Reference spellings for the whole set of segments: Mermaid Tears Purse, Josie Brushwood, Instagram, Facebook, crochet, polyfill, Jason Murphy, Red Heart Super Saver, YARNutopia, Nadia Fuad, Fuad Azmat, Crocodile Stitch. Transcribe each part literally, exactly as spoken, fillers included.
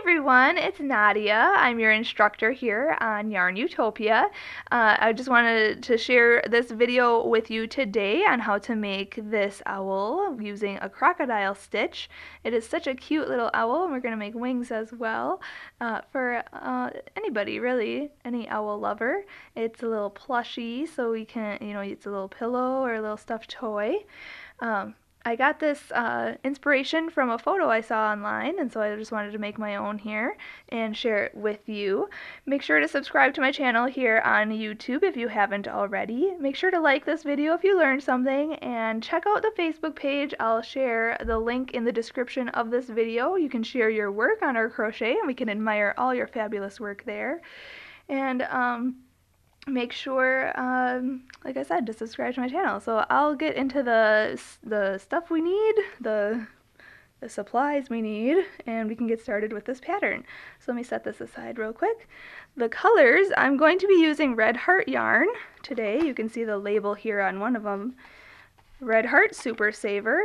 everyone, it's Nadia. I'm your instructor here on Yarn Utopia. Uh, I just wanted to share this video with you today on how to make this owl using a crocodile stitch. It is such a cute little owl, and we're going to make wings as well uh, for uh, anybody really, any owl lover. It's a little plushy, so we can, you know, it's a little pillow or a little stuffed toy. Um, I got this uh, inspiration from a photo I saw online, and so I just wanted to make my own here and share it with you. Make sure to subscribe to my channel here on YouTube if you haven't already. Make sure to like this video if you learned something, and check out the Facebook page. I'll share the link in the description of this video. You can share your work on our crochet, and we can admire all your fabulous work there. And um, make sure, um, like I said, to subscribe to my channel. So I'll get into the the stuff we need, the, the supplies we need, and we can get started with this pattern. So let me set this aside real quick. The colors, I'm going to be using Red Heart yarn today. You can see the label here on one of them. Red Heart Super Saver.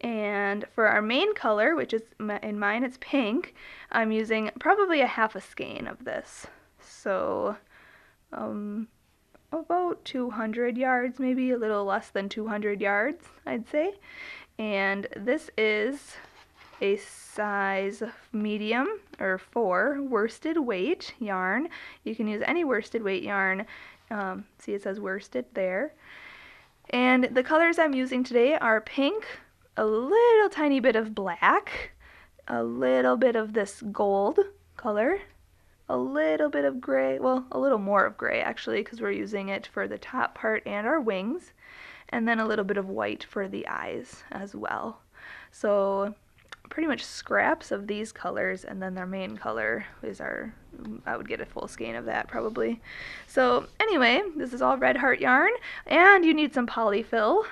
And for our main color, which is in mine, it's pink, I'm using probably a half a skein of this. So um, about two hundred yards, maybe a little less than two hundred yards, I'd say. And this is a size medium or four worsted weight yarn. You can use any worsted weight yarn. Um, see, it says worsted there. And the colors I'm using today are pink, a little tiny bit of black, a little bit of this gold color, a little bit of gray, well, a little more of gray actually, because we're using it for the top part and our wings, and then a little bit of white for the eyes as well. So pretty much scraps of these colors, and then their main color is our, I would get a full skein of that probably. So anyway, this is all Red Heart yarn, and you need some polyfill.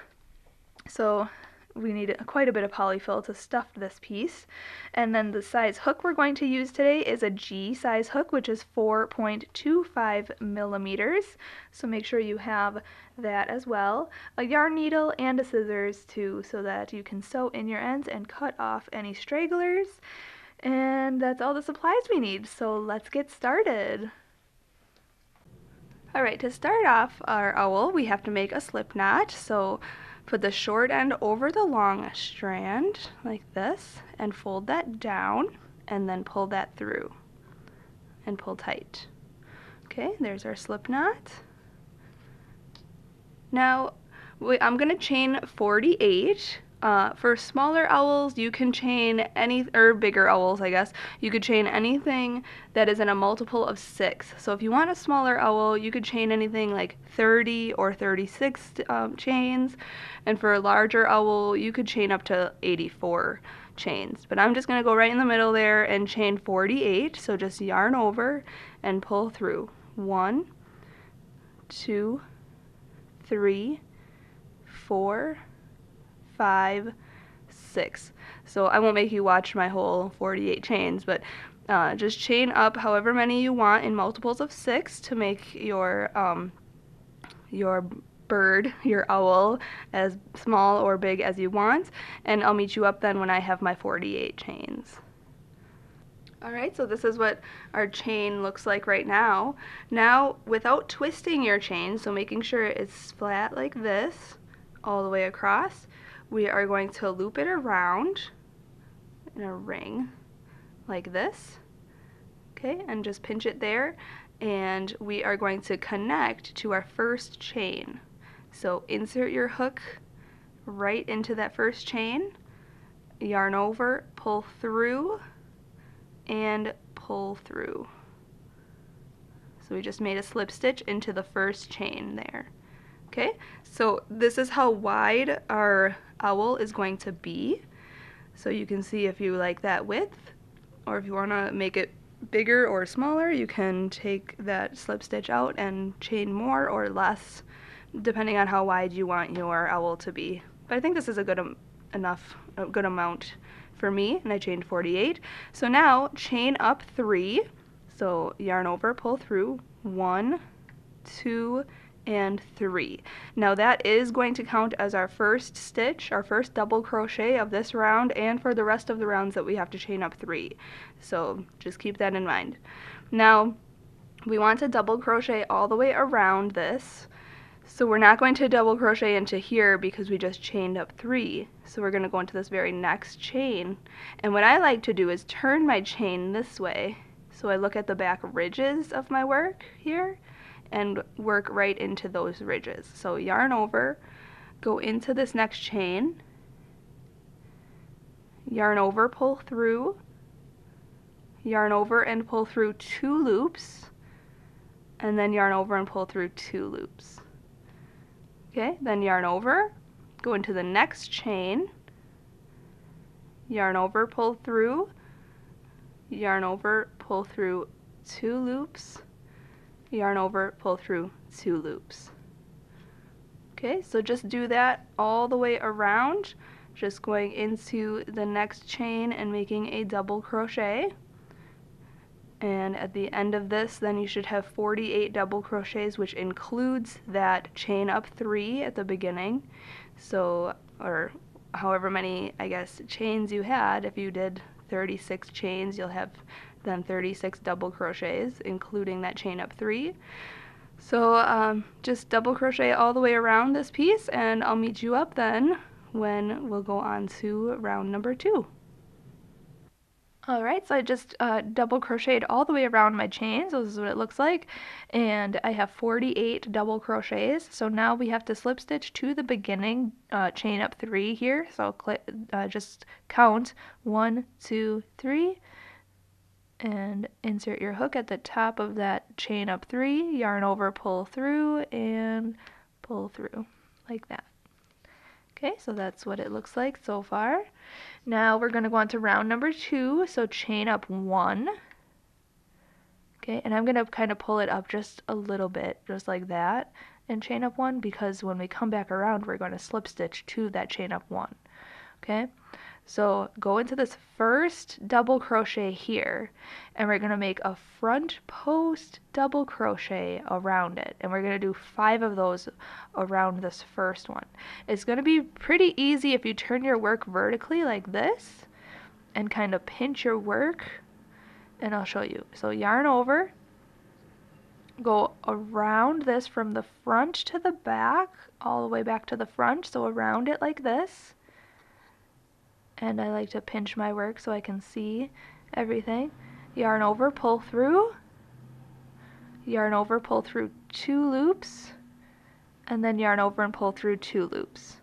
So we need quite a bit of polyfill to stuff this piece. And then the size hook we're going to use today is a G size hook, which is four point two five millimeters. So make sure you have that as well. A yarn needle and a scissors too, so that you can sew in your ends and cut off any stragglers. And that's all the supplies we need, so let's get started. Alright, to start off our owl, we have to make a slip knot. So put the short end over the long strand, like this, and fold that down, and then pull that through, and pull tight. Okay, there's our slip knot. Now, we, I'm gonna chain forty-eight. Uh, for smaller owls, you can chain any, or bigger owls, I guess, you could chain anything that is in a multiple of six. So if you want a smaller owl, you could chain anything like thirty or thirty-six um, chains, and for a larger owl, you could chain up to eighty-four chains. But I'm just going to go right in the middle there and chain forty-eight, so just yarn over and pull through. One, two, three, four, five, six. So I won't make you watch my whole forty-eight chains, but uh, just chain up however many you want in multiples of six to make your um, your bird, your owl, as small or big as you want, and I'll meet you up then when I have my forty-eight chains. Alright, so this is what our chain looks like right now. Now, without twisting your chain, so making sure it's flat like this all the way across, we are going to loop it around in a ring like this, okay, and just pinch it there, and we are going to connect to our first chain. So insert your hook right into that first chain, yarn over, pull through, and pull through. So we just made a slip stitch into the first chain there. Okay, so this is how wide our owl is going to be. So you can see if you like that width, or if you want to make it bigger or smaller, you can take that slip stitch out and chain more or less, depending on how wide you want your owl to be. But I think this is a good um, enough, a good amount for me, and I chained forty-eight. So now chain up three. So yarn over, pull through. One, two, and three. Now that is going to count as our first stitch, our first double crochet of this round, and for the rest of the rounds that we have to chain up three. So just keep that in mind. Now we want to double crochet all the way around this. So we're not going to double crochet into here because we just chained up three. So we're going to go into this very next chain. And what I like to do is turn my chain this way. So I look at the back ridges of my work here and work right into those ridges. So yarn over, go into this next chain, yarn over, pull through, yarn over and pull through two loops, and then yarn over and pull through two loops. Okay, then yarn over, go into the next chain, yarn over, pull through, yarn over, pull through two loops, yarn over, pull through two loops. Okay, so just do that all the way around, just going into the next chain and making a double crochet. And at the end of this, then you should have forty-eight double crochets, which includes that chain up three at the beginning. So, or however many, I guess, chains you had. If you did thirty-six chains, you'll have then thirty-six double crochets, including that chain up three. So um, just double crochet all the way around this piece, and I'll meet you up then when we'll go on to round number two. Alright, so I just uh, double crocheted all the way around my chain, so this is what it looks like, and I have forty-eight double crochets. So now we have to slip stitch to the beginning, uh, chain up three here, so uh, just count one, two, three, and insert your hook at the top of that chain up three, yarn over, pull through, and pull through, like that. Okay, so that's what it looks like so far. Now we're going to go on to round number two, so chain up one. Okay, and I'm going to kind of pull it up just a little bit, just like that, and chain up one, because when we come back around, we're going to slip stitch to that chain up one. Okay, so go into this first double crochet here, and we're going to make a front post double crochet around it, and we're going to do five of those around this first one. It's going to be pretty easy if you turn your work vertically like this and kind of pinch your work, and I'll show you. So yarn over, go around this from the front to the back, all the way back to the front, so around it like this. And I like to pinch my work so I can see everything. Yarn over, pull through, yarn over, pull through two loops, and then yarn over and pull through two loops.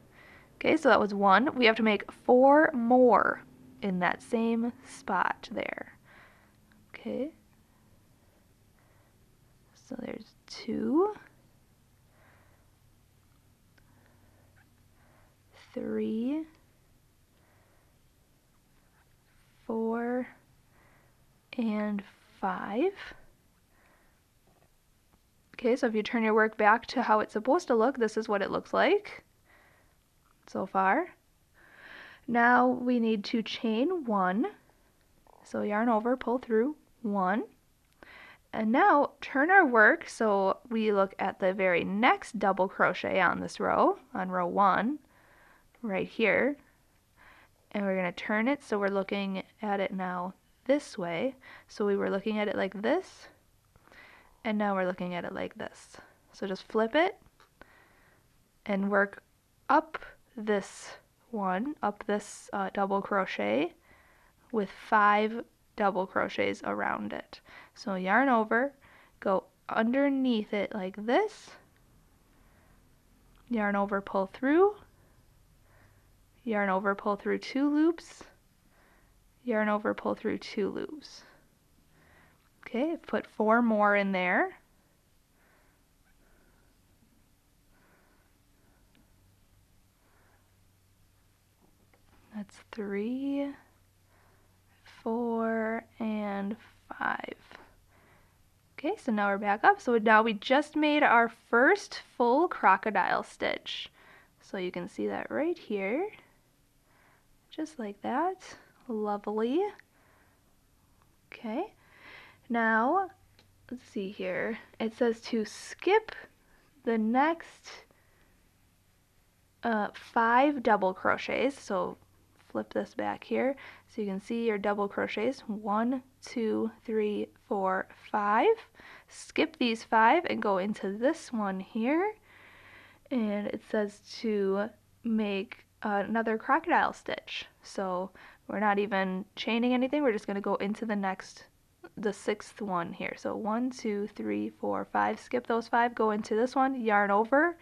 Okay, so that was one. We have to make four more in that same spot there. Okay, so there's two, three, four, and five. Okay, so if you turn your work back to how it's supposed to look, this is what it looks like so far. Now we need to chain one, so yarn over, pull through, one, and now turn our work so we look at the very next double crochet on this row, on row one, right here. And we're going to turn it so we're looking at it now this way. So we were looking at it like this, and now we're looking at it like this. So just flip it and work up this one, up this uh, double crochet with five double crochets around it. So yarn over, go underneath it like this, yarn over, pull through, yarn over, pull through two loops, yarn over, pull through two loops. Okay, put four more in there. That's three, four, and five. Okay, so now we're back up. So now we just made our first full crocodile stitch. So you can see that right here. Just like that. Lovely. Okay. Now, let's see here. It says to skip the next uh, five double crochets, so flip this back here so you can see your double crochets, one, two, three, four, five. Skip these five and go into this one here, and it says to make another crocodile stitch. So we're not even chaining anything, we're just going to go into the next, the sixth one here. So one, two, three, four, five, skip those five, go into this one, yarn over,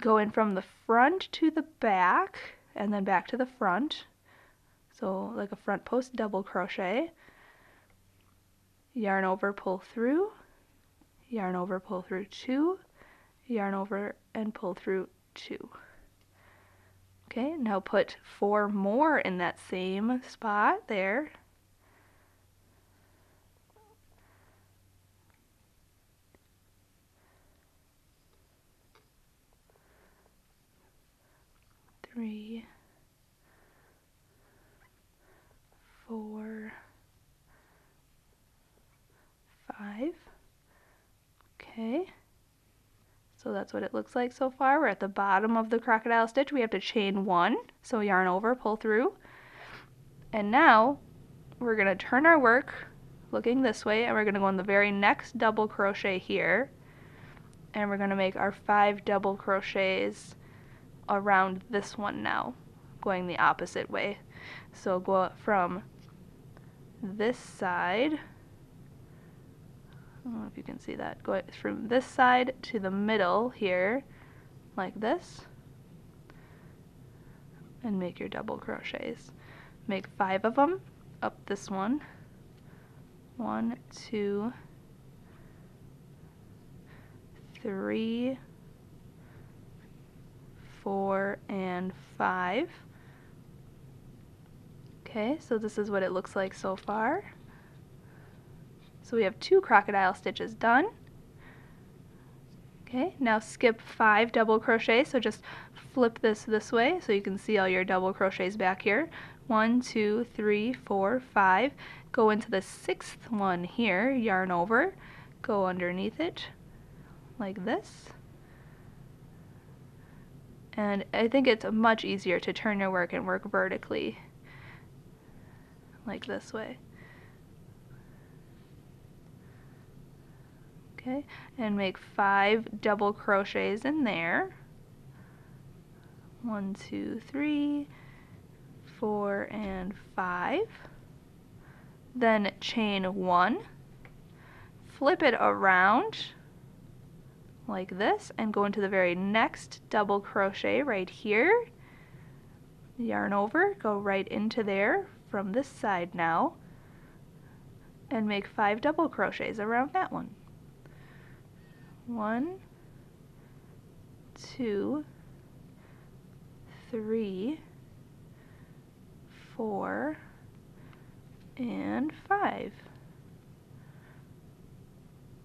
go in from the front to the back, and then back to the front. So like a front post double crochet, yarn over, pull through, yarn over, pull through two, yarn over and pull through two. Okay, now put four more in that same spot there. Three, four, five. Okay. So that's what it looks like so far. We're at the bottom of the crocodile stitch. We have to chain one, so yarn over, pull through. And now we're going to turn our work looking this way, and we're going to go in the very next double crochet here, and we're going to make our five double crochets around this one now, going the opposite way. So go from this side, I don't know if you can see that, go from this side to the middle here, like this, and make your double crochets. Make five of them up this one. One, two, three, four, and five. Okay, so this is what it looks like so far. So we have two crocodile stitches done. Okay, now skip five double crochets, so just flip this this way so you can see all your double crochets back here. One, two, three, four, five. Go into the sixth one here, yarn over, go underneath it like this. And I think it's much easier to turn your work and work vertically like this way. Okay, and make five double crochets in there. One, two, three, four, and five. Then chain one, flip it around like this, and go into the very next double crochet right here. Yarn over, go right into there from this side now, and make five double crochets around that one. One, two, three, four, and five.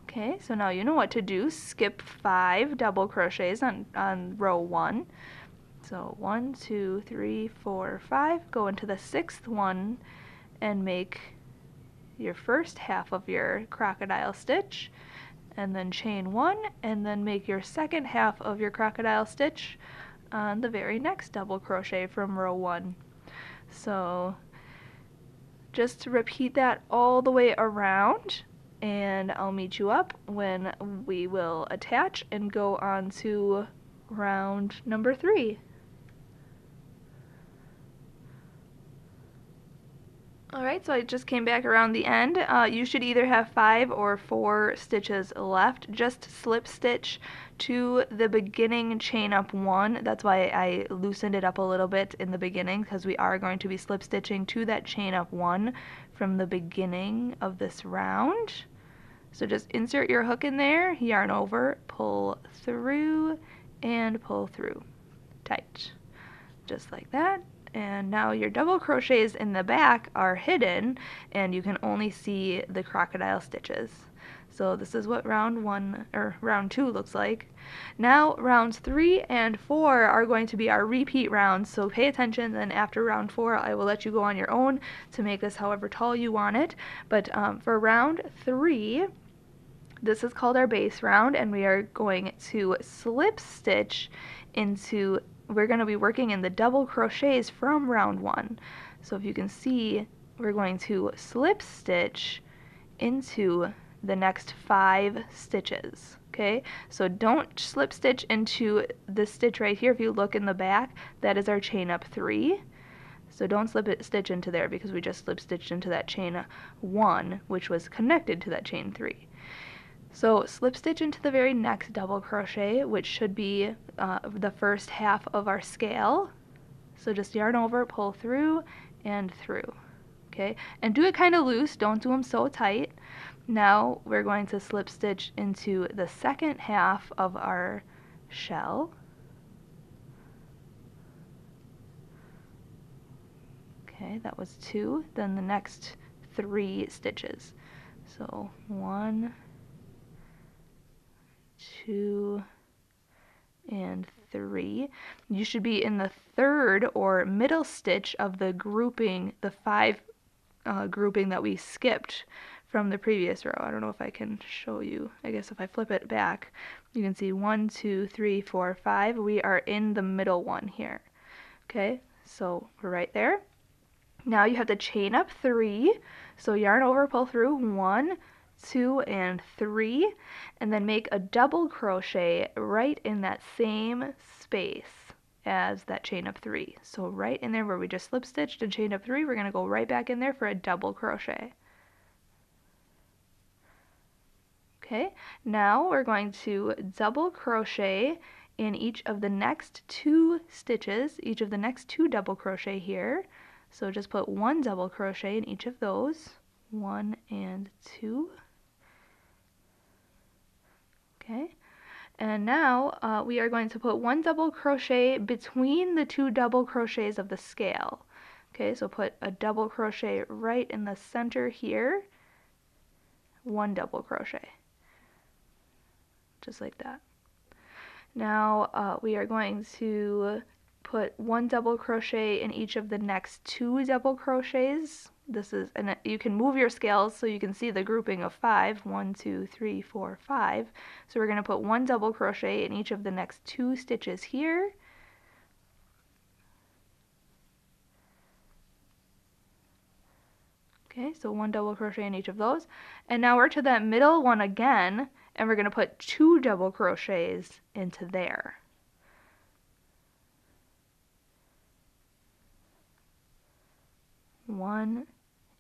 Okay, so now you know what to do. Skip five double crochets on, on row one. So one, two, three, four, five. Go into the sixth one and make your first half of your crocodile stitch, and then chain one, and then make your second half of your crocodile stitch on the very next double crochet from row one. So just repeat that all the way around, and I'll meet you up when we will attach and go on to round number three. Alright, so I just came back around the end. Uh, you should either have five or four stitches left. Just slip stitch to the beginning, chain up one. That's why I loosened it up a little bit in the beginning, because we are going to be slip stitching to that chain up one from the beginning of this round. So just insert your hook in there, yarn over, pull through, and pull through tight, just like that. And now your double crochets in the back are hidden, and you can only see the crocodile stitches. So this is what round one, or round two, looks like. Now rounds three and four are going to be our repeat rounds, so pay attention. Then after round four, I will let you go on your own to make this however tall you want it. But um, for round three, This is called our base round, and we are going to slip stitch into, we're going to be working in the double crochets from round one. So if you can see, we're going to slip stitch into the next five stitches. Okay, so don't slip stitch into this stitch right here. If you look in the back, that is our chain up three. So don't slip it, stitch into there, because we just slip stitched into that chain one, which was connected to that chain three. So slip stitch into the very next double crochet, which should be uh, the first half of our scale. So just yarn over, pull through and through. Okay, and do it kind of loose, don't do them so tight. Now we're going to slip stitch into the second half of our shell. Okay, that was two, then the next three stitches. So one, two, and three. You should be in the third or middle stitch of the grouping, the five uh, grouping that we skipped from the previous row. I don't know if I can show you. I guess if I flip it back, you can see one, two, three, four, five. We are in the middle one here. Okay, so we're right there. Now you have to chain up three. So yarn over, pull through, one, two, and three, and then make a double crochet right in that same space as that chain up three. So right in there where we just slip stitched and chain up three, we're gonna go right back in there for a double crochet. Okay, now we're going to double crochet in each of the next two stitches, each of the next two double crochet here. So just put one double crochet in each of those, one and two. Okay, and now uh, we are going to put one double crochet between the two double crochets of the scale. Okay, so put a double crochet right in the center here, one double crochet. Just like that. Now uh, we are going to put one double crochet in each of the next two double crochets. This is, and you can move your scales so you can see the grouping of five. One, two, three, four, five. So we're going to put one double crochet in each of the next two stitches here. Okay, so one double crochet in each of those. And now we're to that middle one again, and we're going to put two double crochets into there. One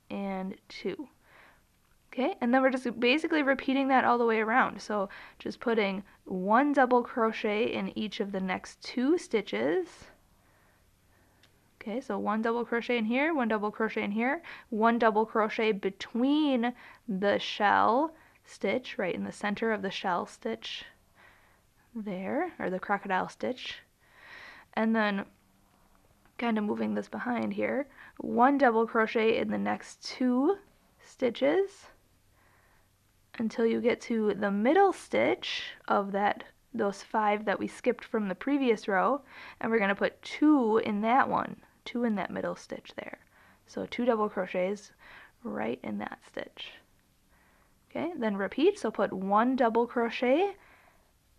and two. Okay, and then we're just basically repeating that all the way around. So just putting one double crochet in each of the next two stitches. Okay, so one double crochet in here, one double crochet in here, one double crochet between the shell stitch, right in the center of the shell stitch there, or the crocodile stitch, and then kind of moving this behind here, one double crochet in the next two stitches until you get to the middle stitch of that, those five that we skipped from the previous row, and we're going to put two in that one, two in that middle stitch there. So two double crochets right in that stitch. Okay, then repeat, so put one double crochet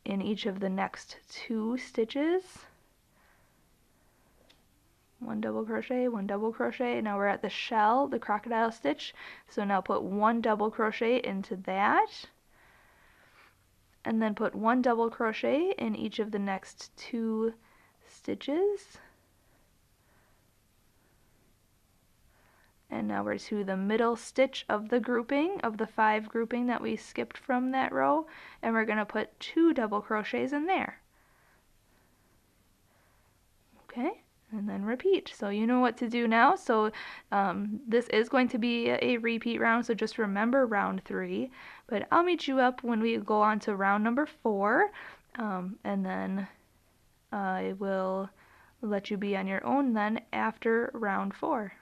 in each of the next two stitches. One double crochet, one double crochet. Now we're at the shell, the crocodile stitch. So now put one double crochet into that. And then put one double crochet in each of the next two stitches. And now we're to the middle stitch of the grouping, of the five grouping that we skipped from that row. And we're going to put two double crochets in there. Okay. And then repeat. So you know what to do now. So um, this is going to be a repeat round, so just remember round three. But I'll meet you up when we go on to round number four, um, and then I will let you be on your own then after round four.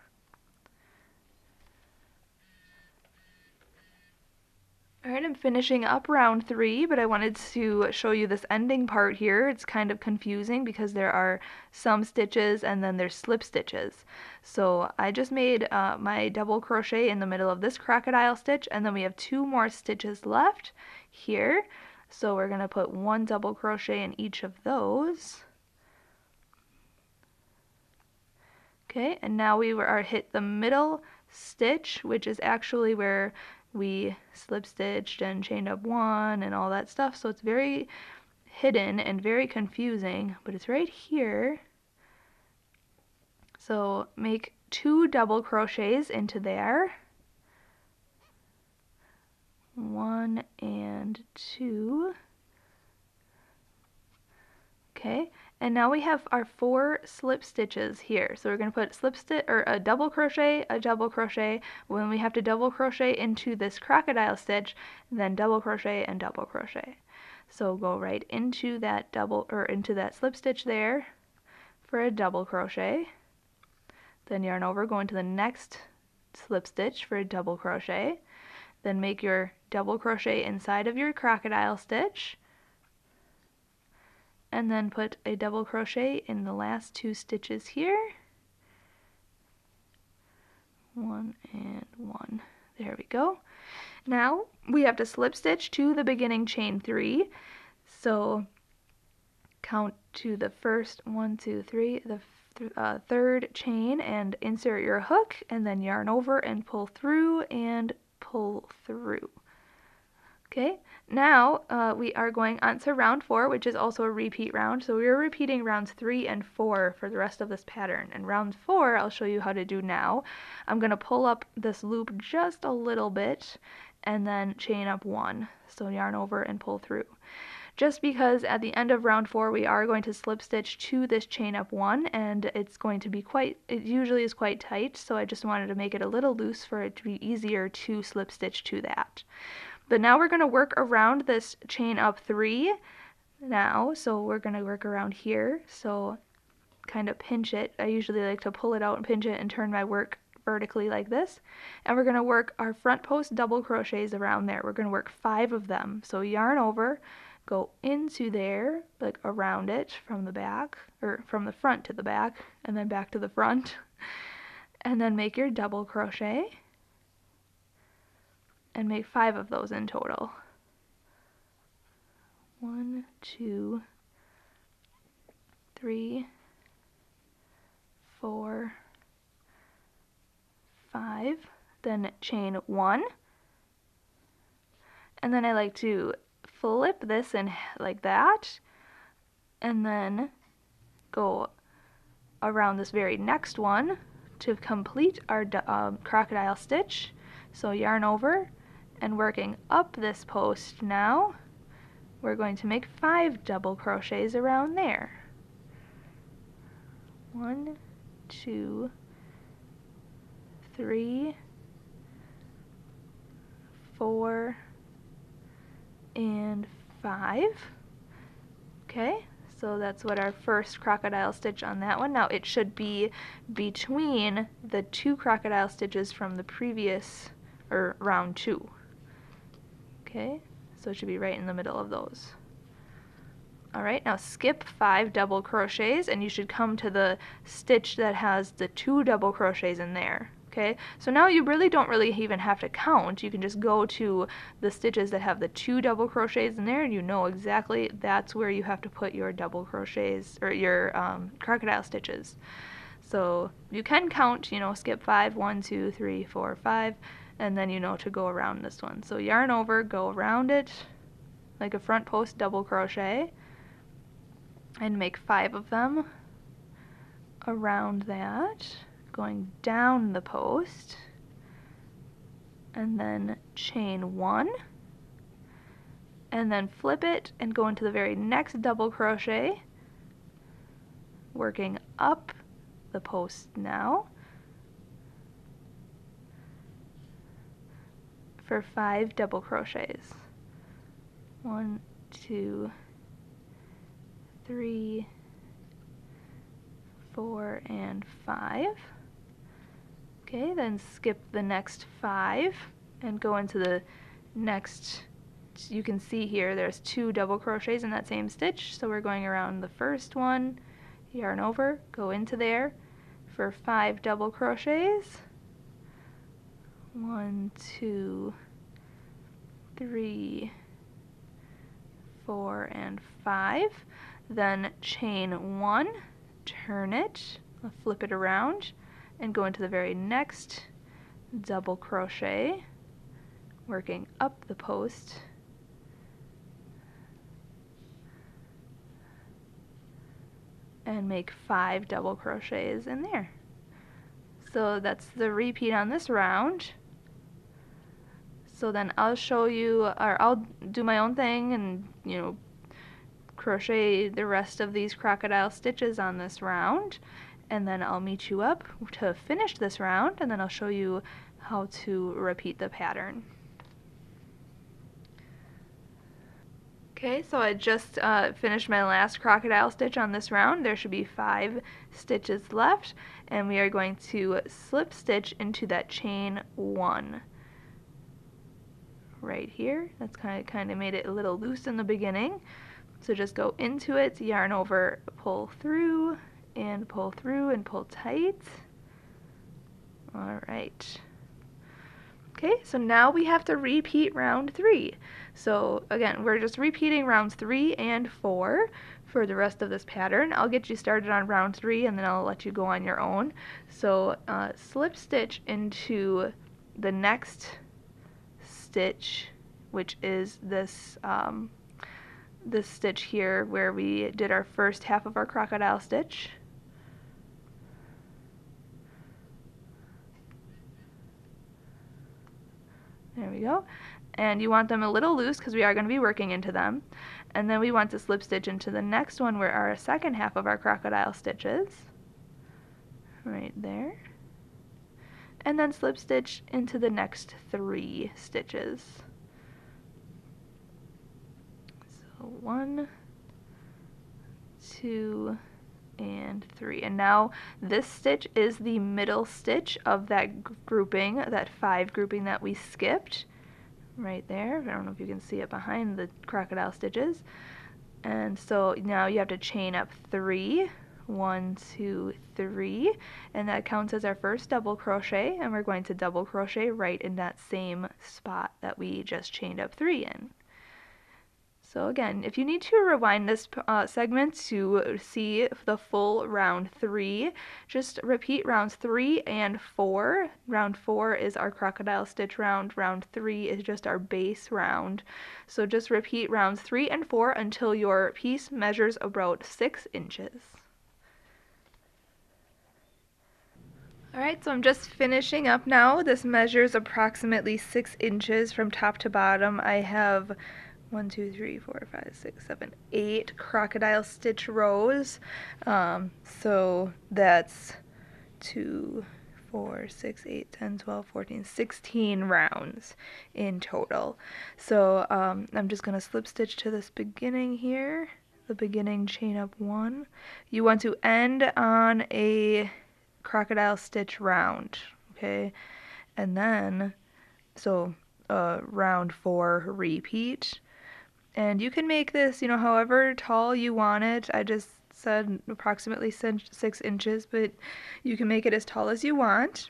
Alright, I'm finishing up round three, but I wanted to show you this ending part here. It's kind of confusing because there are some stitches and then there's slip stitches. So I just made uh, my double crochet in the middle of this crocodile stitch, and then we have two more stitches left here. So we're going to put one double crochet in each of those. Okay, and now we are hit the middle stitch, which is actually where we slip stitched and chained up one and all that stuff, so it's very hidden and very confusing, but it's right here. So make two double crochets into there, one and two. Okay, and now we have our four slip stitches here. So we're going to put slip stitch or a double crochet, a double crochet. When we have to double crochet into this crocodile stitch, then double crochet and double crochet. So go right into that double or into that slip stitch there for a double crochet. Then yarn over, go into the next slip stitch for a double crochet. Then make your double crochet inside of your crocodile stitch, and then put a double crochet in the last two stitches here. One and one. There we go. Now we have to slip stitch to the beginning chain three. So count to the first one, two, three, the th uh, third chain, and insert your hook, and then yarn over and pull through and pull through. Okay, now uh, we are going on to round four, which is also a repeat round. So we are repeating rounds three and four for the rest of this pattern. And round four, I'll show you how to do now. I'm going to pull up this loop just a little bit and then chain up one. So yarn over and pull through. Just because at the end of round four, we are going to slip stitch to this chain up one, and it's going to be quite, it usually is quite tight. So I just wanted to make it a little loose for it to be easier to slip stitch to that. But now we're going to work around this chain up three now, so we're going to work around here, so kind of pinch it. I usually like to pull it out and pinch it and turn my work vertically like this, and we're going to work our front post double crochets around there. We're going to work five of them, so yarn over, go into there, like around it from the back, or from the front to the back, and then back to the front, and then make your double crochet. And make five of those in total. One, two, three, four, five. Then chain one. And then I like to flip this in like that. And then go around this very next one to complete our uh, crocodile stitch. So yarn over. And working up this post now, we're going to make five double crochets around there. One, two, three, four, and five. Okay, so that's what our first crocodile stitch on that one. Now it should be between the two crocodile stitches from the previous or round two. Okay, so it should be right in the middle of those. Alright, now skip five double crochets and you should come to the stitch that has the two double crochets in there. Okay, so now you really don't really even have to count. You can just go to the stitches that have the two double crochets in there, and you know exactly that's where you have to put your double crochets or your um, crocodile stitches. So you can count, you know, skip five, one, two, three, four, five. And then you know to go around this one. So yarn over, go around it like a front post double crochet and make five of them around that, going down the post, and then chain one, and then flip it and go into the very next double crochet, working up the post now, for five double crochets. One, two, three, four, and five. Okay, then skip the next five and go into the next, you can see here there's two double crochets in that same stitch, so we're going around the first one, yarn over, go into there for five double crochets, one, two, three, four, and five, then chain one, turn it, flip it around, and go into the very next double crochet, working up the post, and make five double crochets in there. So that's the repeat on this round. So then I'll show you, or I'll do my own thing and, you know, crochet the rest of these crocodile stitches on this round, and then I'll meet you up to finish this round, and then I'll show you how to repeat the pattern. Okay, so I just uh, finished my last crocodile stitch on this round. There should be five stitches left, and we are going to slip stitch into that chain one right here. That's kind of kind of made it a little loose in the beginning, so just go into it, yarn over, pull through and pull through and pull tight. All right. Okay, so now we have to repeat round three. So again, we're just repeating rounds three and four for the rest of this pattern. I'll get you started on round three and then I'll let you go on your own. So uh, slip stitch into the next stitch, which is this, um, this stitch here where we did our first half of our crocodile stitch. There we go. And you want them a little loose because we are going to be working into them. And then we want to slip stitch into the next one where our second half of our crocodile stitch is. Right there. And then slip stitch into the next three stitches. So one, two, and three. And now this stitch is the middle stitch of that grouping, that five grouping that we skipped right there. I don't know if you can see it behind the crocodile stitches. And so now you have to chain up three, one, two, three, and that counts as our first double crochet, and we're going to double crochet right in that same spot that we just chained up three in. So again, if you need to rewind this uh, segment to see the full round three, just repeat rounds three and four. Round four is our crocodile stitch round. Round three is just our base round. So just repeat rounds three and four until your piece measures about six inches. Alright, so I'm just finishing up now. This measures approximately six inches from top to bottom. I have one, two, three, four, five, six, seven, eight crocodile stitch rows. Um, so that's two, four, six, eight, ten, twelve, fourteen, sixteen rounds in total. So um, I'm just going to slip stitch to this beginning here, the beginning chain up one. You want to end on a crocodile stitch round, okay? And then, so uh, round four repeat. And you can make this, you know, however tall you want it. I just said approximately six inches, but you can make it as tall as you want.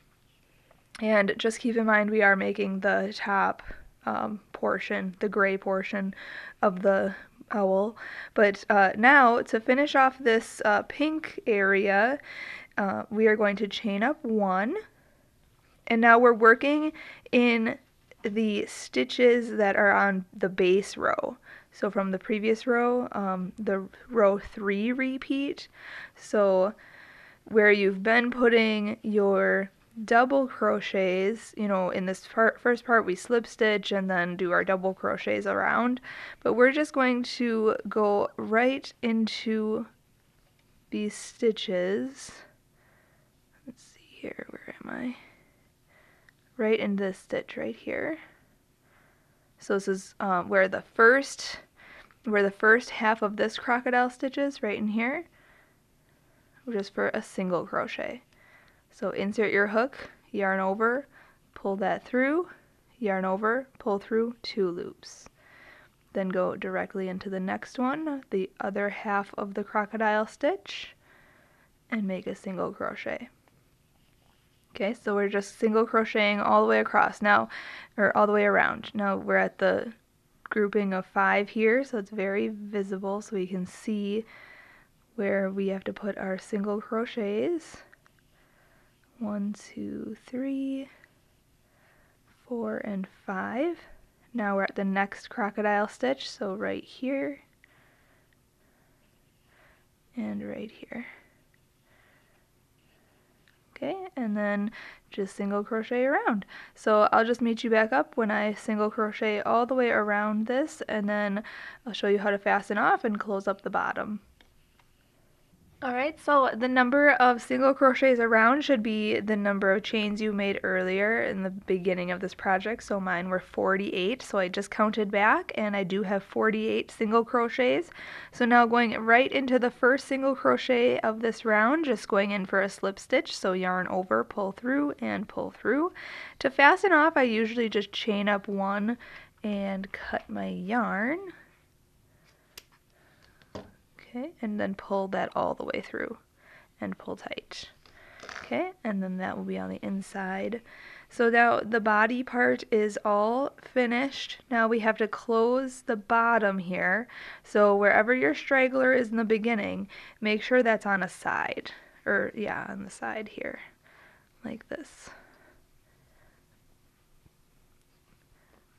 And just keep in mind we are making the top um, portion, the gray portion of the owl. But uh, now, to finish off this uh, pink area, uh, we are going to chain up one. And now we're working in the stitches that are on the base row. So from the previous row, um, the row three repeat. So where you've been putting your double crochets, you know, in this part, first part we slip stitch and then do our double crochets around, but we're just going to go right into these stitches. Let's see here, where am I? Right in this stitch right here. So this is um, where the first where the first half of this crocodile stitch is, right in here, just for a single crochet. So insert your hook, yarn over, pull that through, yarn over, pull through two loops. Then go directly into the next one, the other half of the crocodile stitch, and make a single crochet. Okay, so we're just single crocheting all the way across now, or all the way around. Now we're at the grouping of five here, so it's very visible, so we can see where we have to put our single crochets. One, two, three, four, and five. Now we're at the next crocodile stitch, so right here and right here. Okay, and then just single crochet around. So I'll just meet you back up when I single crochet all the way around this, and then I'll show you how to fasten off and close up the bottom. Alright, so the number of single crochets around should be the number of chains you made earlier in the beginning of this project. So mine were forty-eight, so I just counted back and I do have forty-eight single crochets. So now going right into the first single crochet of this round, just going in for a slip stitch, so yarn over, pull through, and pull through. To fasten off, I usually just chain up one and cut my yarn. Okay, and then pull that all the way through and pull tight. Okay, and then that will be on the inside. So now the body part is all finished. Now we have to close the bottom here. So wherever your straggler is in the beginning, make sure that's on a side. Or yeah, on the side here, like this.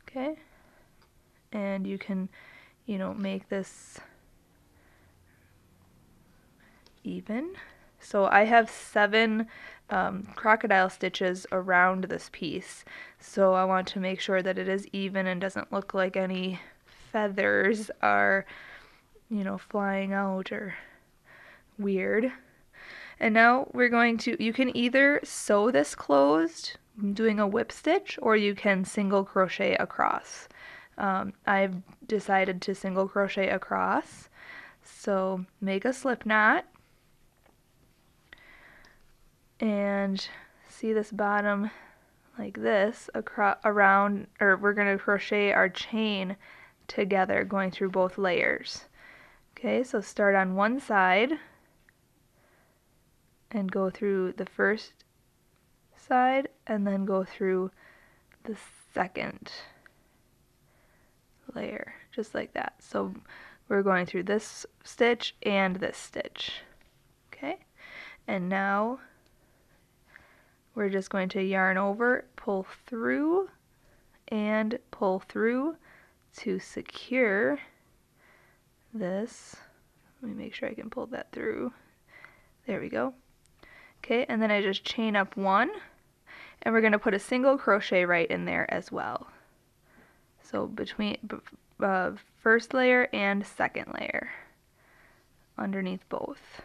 Okay, and you can, you know, make this even. So I have seven um, crocodile stitches around this piece, so I want to make sure that it is even and doesn't look like any feathers are, you know, flying out or weird. And now we're going to, you can either sew this closed doing a whip stitch, or you can single crochet across. um, I've decided to single crochet across, so make a slip knot. And see this bottom like this across around, or we're going to crochet our chain together going through both layers. Okay, so start on one side and go through the first side and then go through the second layer, just like that. So we're going through this stitch and this stitch. Okay, and now we're just going to yarn over, pull through, and pull through to secure this. Let me make sure I can pull that through. There we go. Okay, and then I just chain up one, and we're going to put a single crochet right in there as well. So between uh, first layer and second layer, underneath both,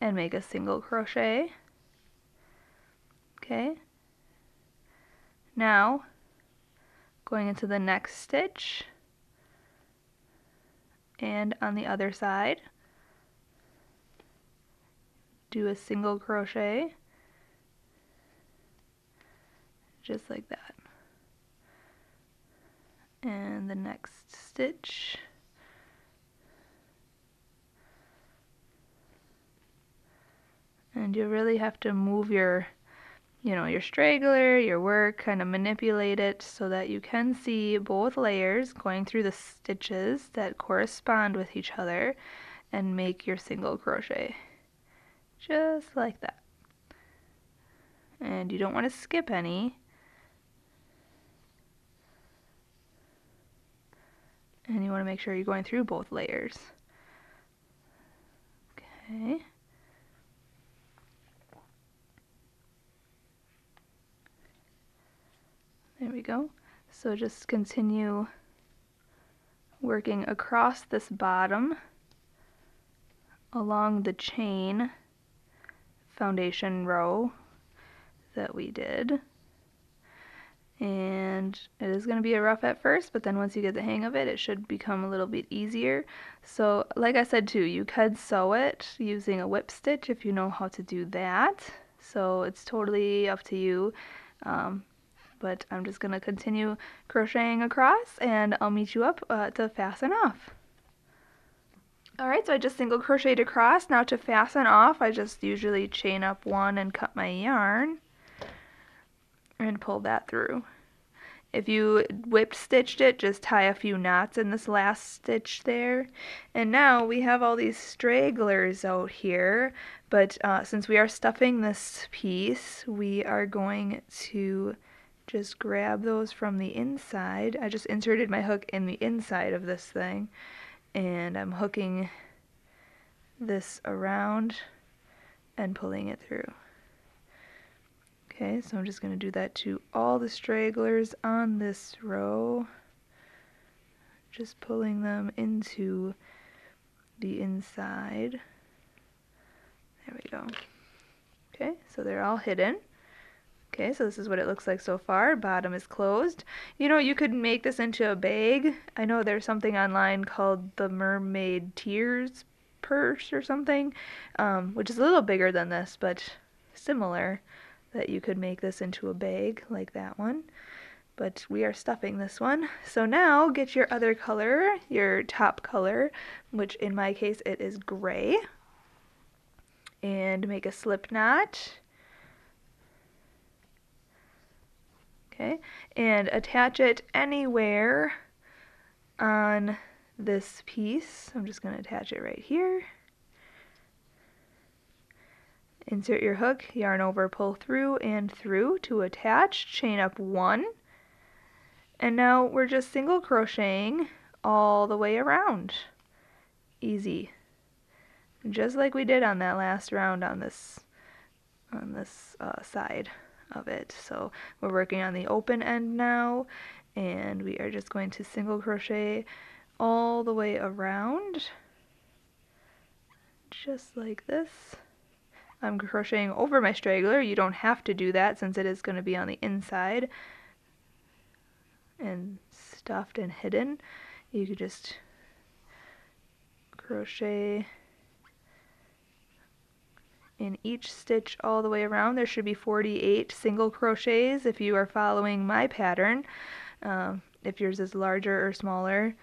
and make a single crochet. Okay, now going into the next stitch and on the other side, do a single crochet just like that, and the next stitch. And you really have to move your you know, your straggler, your work, kind of manipulate it so that you can see both layers going through the stitches that correspond with each other and make your single crochet. Just like that. And you don't want to skip any. And you want to make sure you're going through both layers. Okay. There we go. So just continue working across this bottom along the chain foundation row that we did. And it is going to be a rough at first, but then once you get the hang of it, it should become a little bit easier. So like I said too, you could sew it using a whip stitch if you know how to do that. So it's totally up to you. Um, but I'm just gonna continue crocheting across, and I'll meet you up uh, to fasten off. Alright, so I just single crocheted across. Now to fasten off, I just usually chain up one and cut my yarn and pull that through. If you whip stitched it, just tie a few knots in this last stitch there. And now we have all these stragglers out here, but uh, since we are stuffing this piece, we are going to just grab those from the inside. I just inserted my hook in the inside of this thing, and I'm hooking this around and pulling it through. Okay, so I'm just going to do that to all the stragglers on this row, just pulling them into the inside. There we go. Okay, so they're all hidden. Okay, so this is what it looks like so far. Bottom is closed. You know, you could make this into a bag. I know there's something online called the Mermaid Tears Purse or something, um, which is a little bigger than this, but similar, that you could make this into a bag like that one. But we are stuffing this one. So now get your other color, your top color, which in my case it is gray, and make a slip knot. Okay, and attach it anywhere on this piece. I'm just going to attach it right here. Insert your hook, yarn over, pull through and through to attach, chain up one, and now we're just single crocheting all the way around. Easy. Just like we did on that last round on this, on this uh, side of it. So we're working on the open end now, and we are just going to single crochet all the way around, just like this. I'm crocheting over my straggler. You don't have to do that since it is going to be on the inside and stuffed and hidden. You could just crochet in each stitch all the way around. There should be forty-eight single crochets if you are following my pattern. Um, if yours is larger or smaller,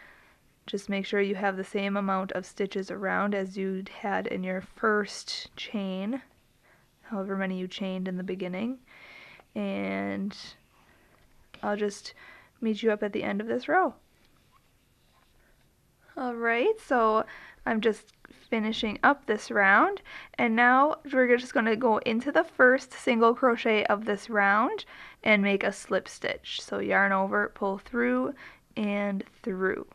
just make sure you have the same amount of stitches around as you had in your first chain, however many you chained in the beginning. And I'll just meet you up at the end of this row. Alright, so I'm just finishing up this round, and now we're just going to go into the first single crochet of this round and make a slip stitch. So yarn over, pull through and through.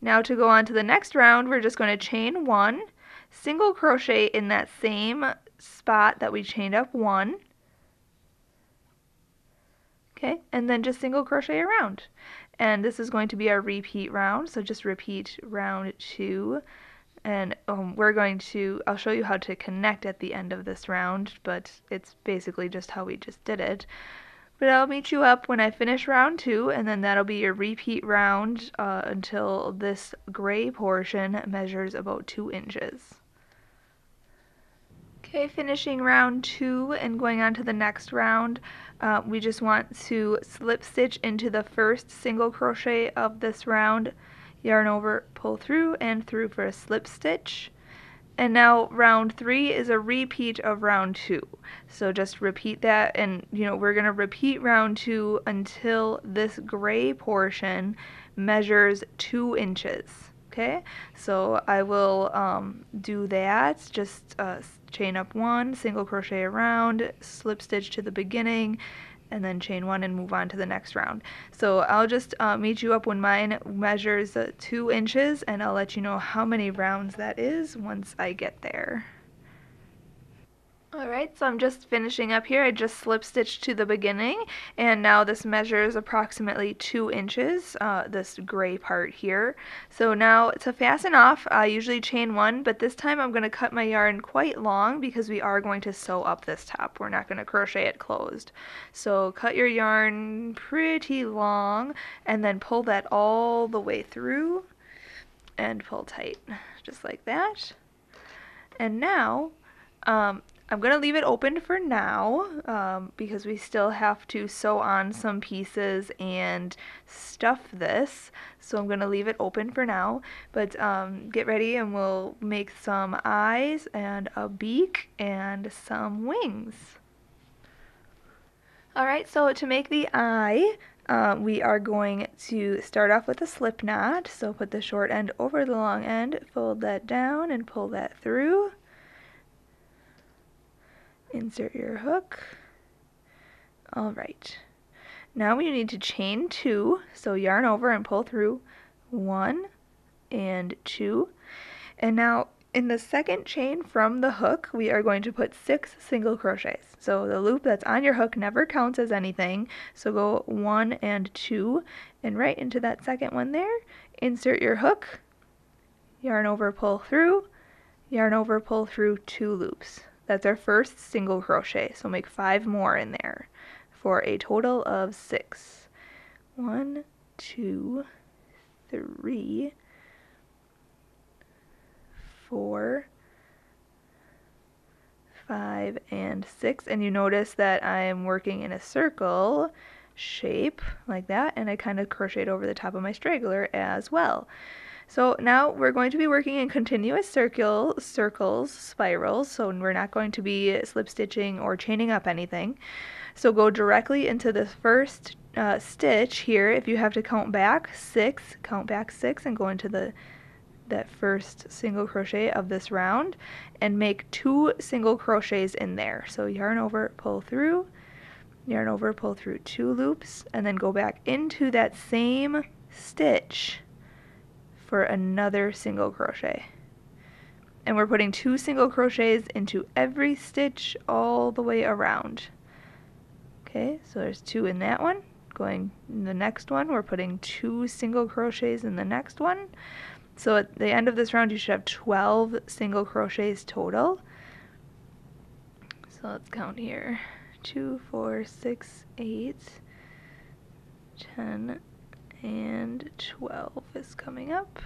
Now to go on to the next round, we're just going to chain one, single crochet in that same spot that we chained up one, okay, and then just single crochet around. And this is going to be our repeat round, so just repeat round two, and um, we're going to, I'll show you how to connect at the end of this round, but it's basically just how we just did it. But I'll meet you up when I finish round two, and then that'll be your repeat round uh, until this gray portion measures about two inches. Okay, finishing round two and going on to the next round, uh, we just want to slip stitch into the first single crochet of this round, yarn over, pull through and through for a slip stitch. And now round three is a repeat of round two. So just repeat that, and you know, we're gonna repeat round two until this gray portion measures two inches. Okay, so I will um, do that. Just uh, chain up one, single crochet around, slip stitch to the beginning, and then chain one and move on to the next round. So I'll just uh, meet you up when mine measures uh, two inches, and I'll let you know how many rounds that is once I get there. Alright, so I'm just finishing up here. I just slip stitched to the beginning, and now this measures approximately two inches, uh, this gray part here. So now to fasten off, I usually chain one, but this time I'm going to cut my yarn quite long because we are going to sew up this top. We're not going to crochet it closed. So cut your yarn pretty long, and then pull that all the way through, and pull tight, just like that. And now, um, I'm going to leave it open for now um, because we still have to sew on some pieces and stuff this. So I'm going to leave it open for now. But um, get ready and we'll make some eyes and a beak and some wings. Alright, so to make the eye, um, we are going to start off with a slip knot. So put the short end over the long end, fold that down and pull that through. Insert your hook. All right. Now we need to chain two, so yarn over and pull through one and two. And now in the second chain from the hook, we are going to put six single crochets. So the loop that's on your hook never counts as anything. So go one and two and right into that second one there. Insert your hook, yarn over, pull through, yarn over, pull through two loops. That's our first single crochet, so make five more in there for a total of six. One, two, three, four, five, and six. And you notice that I'm working in a circle shape like that, and I kind of crocheted over the top of my straggler as well. So now we're going to be working in continuous circle, circles, spirals, so we're not going to be slip stitching or chaining up anything. So go directly into the first uh, stitch here. If you have to count back six, count back six and go into the that first single crochet of this round and make two single crochets in there. So yarn over, pull through, yarn over, pull through two loops, and then go back into that same stitch for another single crochet. And we're putting two single crochets into every stitch all the way around. Okay, so there's two in that one. Going in the next one, we're putting two single crochets in the next one. So at the end of this round, you should have twelve single crochets total. So let's count here. Two, four, six, eight, ten, and twelve is coming up.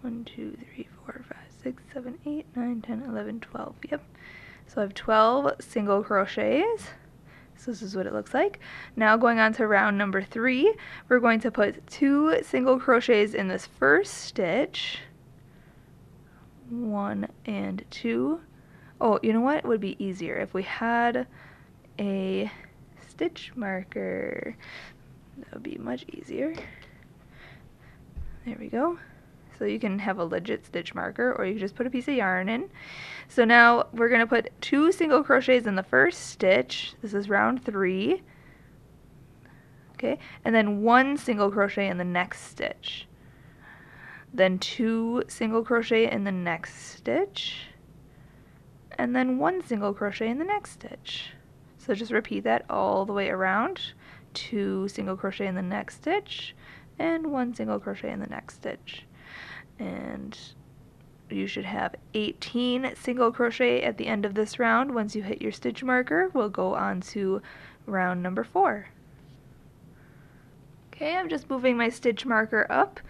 One, two, three, four, five, six, seven, eight, nine, ten, eleven, twelve. Yep. So I have twelve single crochets. So this is what it looks like. Now going on to round number three, we're going to put two single crochets in this first stitch. One and two. Oh, you know what? It would be easier if we had a stitch marker. That would be much easier. There we go. So you can have a legit stitch marker, or you can just put a piece of yarn in. So now we're going to put two single crochets in the first stitch. This is round three. Okay, and then one single crochet in the next stitch. Then two single crochet in the next stitch. And then one single crochet in the next stitch. So just repeat that all the way around. Two single crochet in the next stitch and one single crochet in the next stitch. And you should have eighteen single crochet at the end of this round. Once you hit your stitch marker, we'll go on to round number four. Okay, I'm just moving my stitch marker up,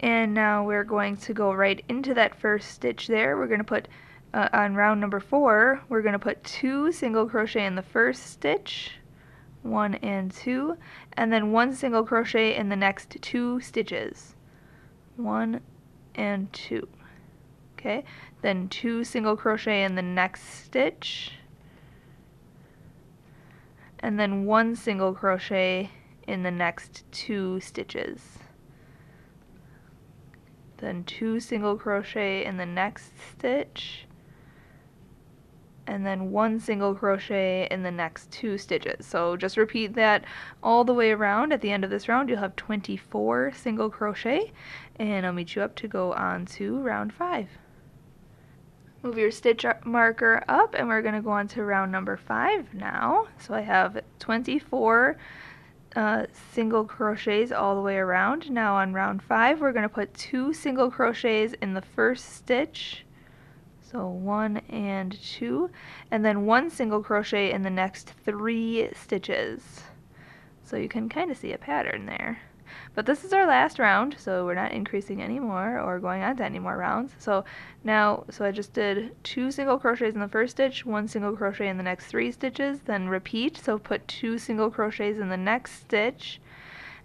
and now we're going to go right into that first stitch there. We're going to put Uh, on round number four, we're going to put two single crochet in the first stitch, one and two, and then one single crochet in the next two stitches, one and two. Okay, then two single crochet in the next stitch, and then one single crochet in the next two stitches. Then two single crochet in the next stitch, and then one single crochet in the next two stitches. So just repeat that all the way around. At the end of this round, you'll have twenty-four single crochet, and I'll meet you up to go on to round five. Move your stitch marker up, and we're gonna go on to round number five now. So I have twenty-four uh, single crochets all the way around. Now on round five, we're gonna put two single crochets in the first stitch. So one and two, and then one single crochet in the next three stitches. So you can kind of see a pattern there. But this is our last round, so we're not increasing any more or going on to any more rounds. So now, so I just did two single crochets in the first stitch, one single crochet in the next three stitches, then repeat, so put two single crochets in the next stitch,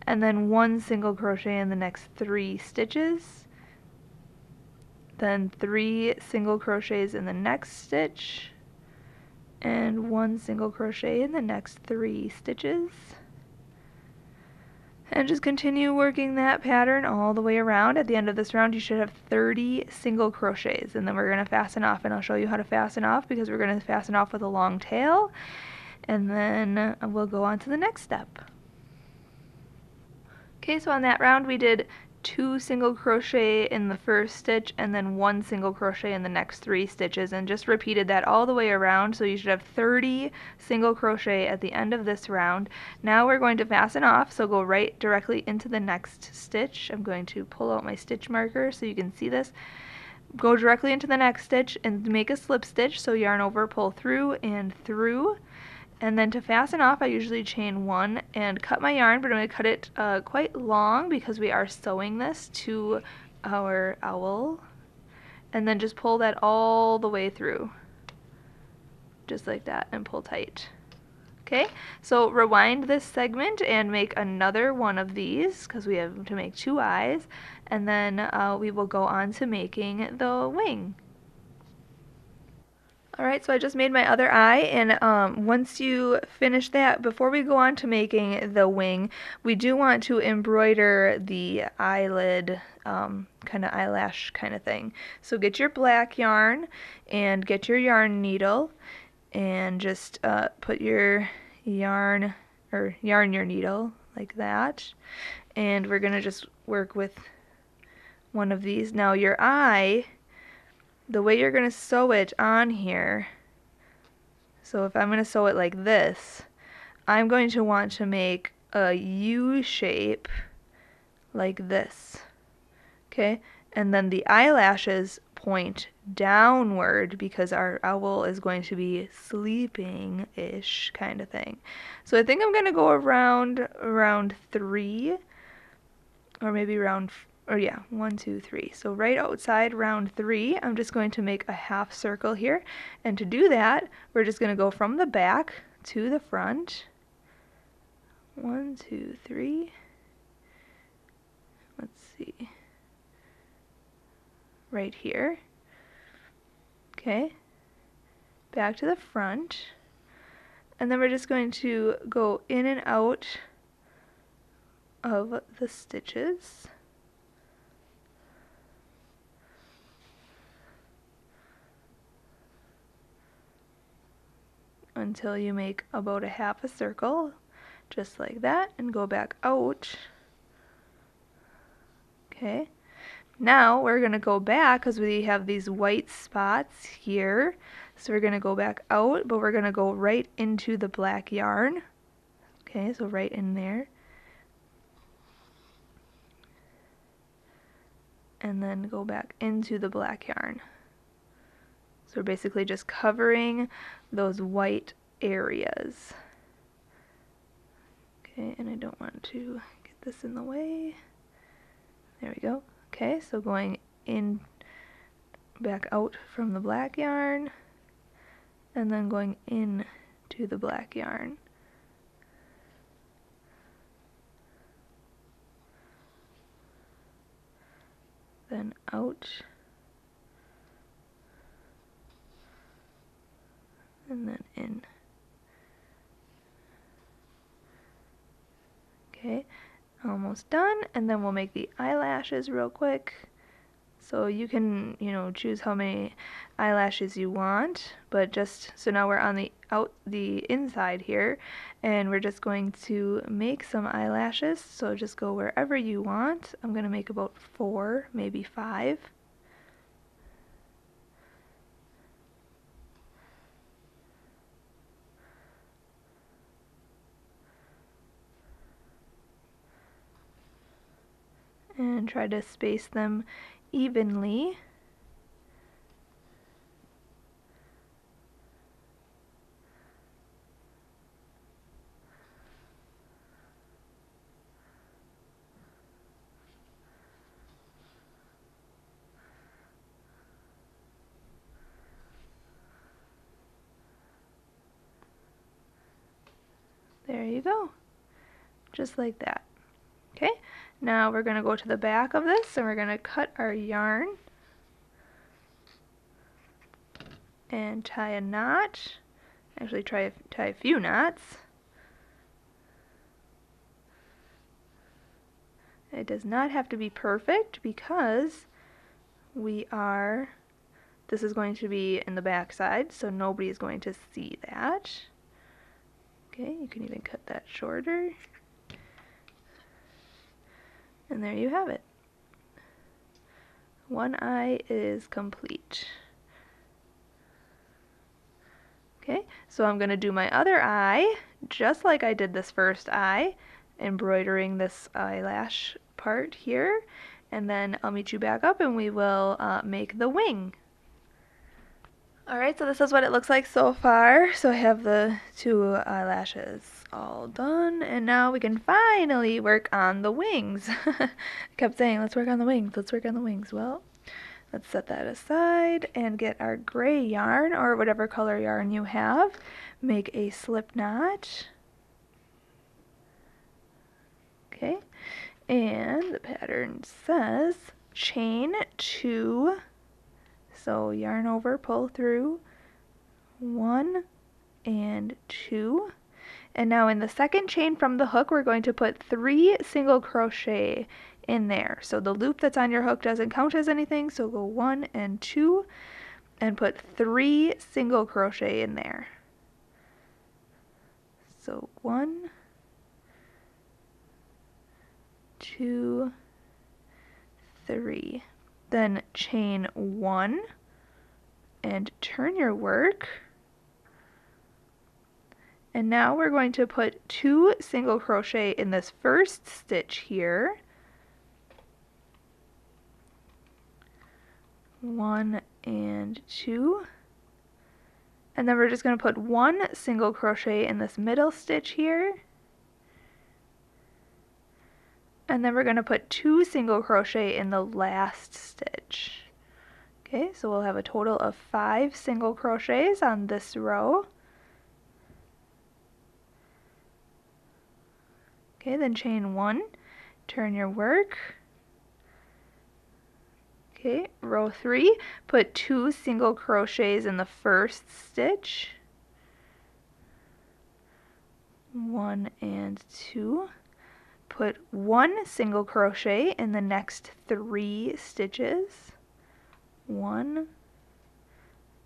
and then one single crochet in the next three stitches, then three single crochets in the next stitch, and one single crochet in the next three stitches. And just continue working that pattern all the way around. At the end of this round you should have thirty single crochets, and then we're going to fasten off, and I'll show you how to fasten off because we're going to fasten off with a long tail, and then we'll go on to the next step. Okay, so on that round we did two single crochet in the first stitch and then one single crochet in the next three stitches, and just repeated that all the way around, so you should have thirty single crochet at the end of this round. Now we're going to fasten off, so go right directly into the next stitch. I'm going to pull out my stitch marker so you can see this. Go directly into the next stitch and make a slip stitch, so yarn over, pull through and through. And then to fasten off, I usually chain one and cut my yarn, but I'm going to cut it uh, quite long because we are sewing this to our owl. And then just pull that all the way through, just like that, and pull tight. Okay, so rewind this segment and make another one of these because we have to make two eyes, and then uh, we will go on to making the wing. Alright, so I just made my other eye, and um, once you finish that, before we go on to making the wing, we do want to embroider the eyelid, um, kind of eyelash kind of thing. So get your black yarn, and get your yarn needle, and just uh, put your yarn, or yarn your needle, like that. And we're going to just work with one of these. Now your eye, the way you're going to sew it on here, so if I'm going to sew it like this, I'm going to want to make a U shape like this, okay? And then the eyelashes point downward because our owl is going to be sleeping-ish kind of thing. So I think I'm going to go around round three, or maybe round four. Or yeah, one, two, three. So right outside round three, I'm just going to make a half circle here. And to do that, we're just going to go from the back to the front. One, two, three. Let's see. Right here. Okay. Back to the front. And then we're just going to go in and out of the stitches. Until you make about a half a circle, just like that, and go back out. Okay, now we're going to go back because we have these white spots here, so we're going to go back out, but we're going to go right into the black yarn. Okay, so right in there, and then go back into the black yarn. So we're basically just covering those white areas. Okay, and I don't want to get this in the way. There we go. Okay, so going in, back out from the black yarn, and then going in to the black yarn. Then out. And then in. Okay, almost done, and then we'll make the eyelashes real quick. So you can, you know, choose how many eyelashes you want, but just, so now we're on the out the inside here, and we're just going to make some eyelashes, so just go wherever you want. I'm gonna make about four, maybe five. And try to space them evenly. There you go. Just like that. Okay, now we're going to go to the back of this and we're going to cut our yarn and tie a knot. Actually, try, tie a few knots. It does not have to be perfect because we are, this is going to be in the back side, so nobody is going to see that. Okay, you can even cut that shorter. And there you have it. One eye is complete. Okay, so I'm going to do my other eye just like I did this first eye, embroidering this eyelash part here, and then I'll meet you back up and we will uh, make the wing. Alright, so this is what it looks like so far. So I have the two eyelashes all done, and now we can finally work on the wings. I kept saying, let's work on the wings, let's work on the wings. Well, let's set that aside and get our gray yarn, or whatever color yarn you have. Make a slip knot. Okay, and the pattern says chain two. So yarn over, pull through, one and two. And now in the second chain from the hook, we're going to put three single crochet in there. So the loop that's on your hook doesn't count as anything, so go one and two and put three single crochet in there. So one, two, three. Then chain one and turn your work. And now we're going to put two single crochet in this first stitch here. One and two. And then we're just going to put one single crochet in this middle stitch here. And then we're going to put two single crochet in the last stitch. Okay, so we'll have a total of five single crochets on this row. Okay, then chain one, turn your work. Okay, row three, put two single crochets in the first stitch. One and two. Put one single crochet in the next three stitches. One,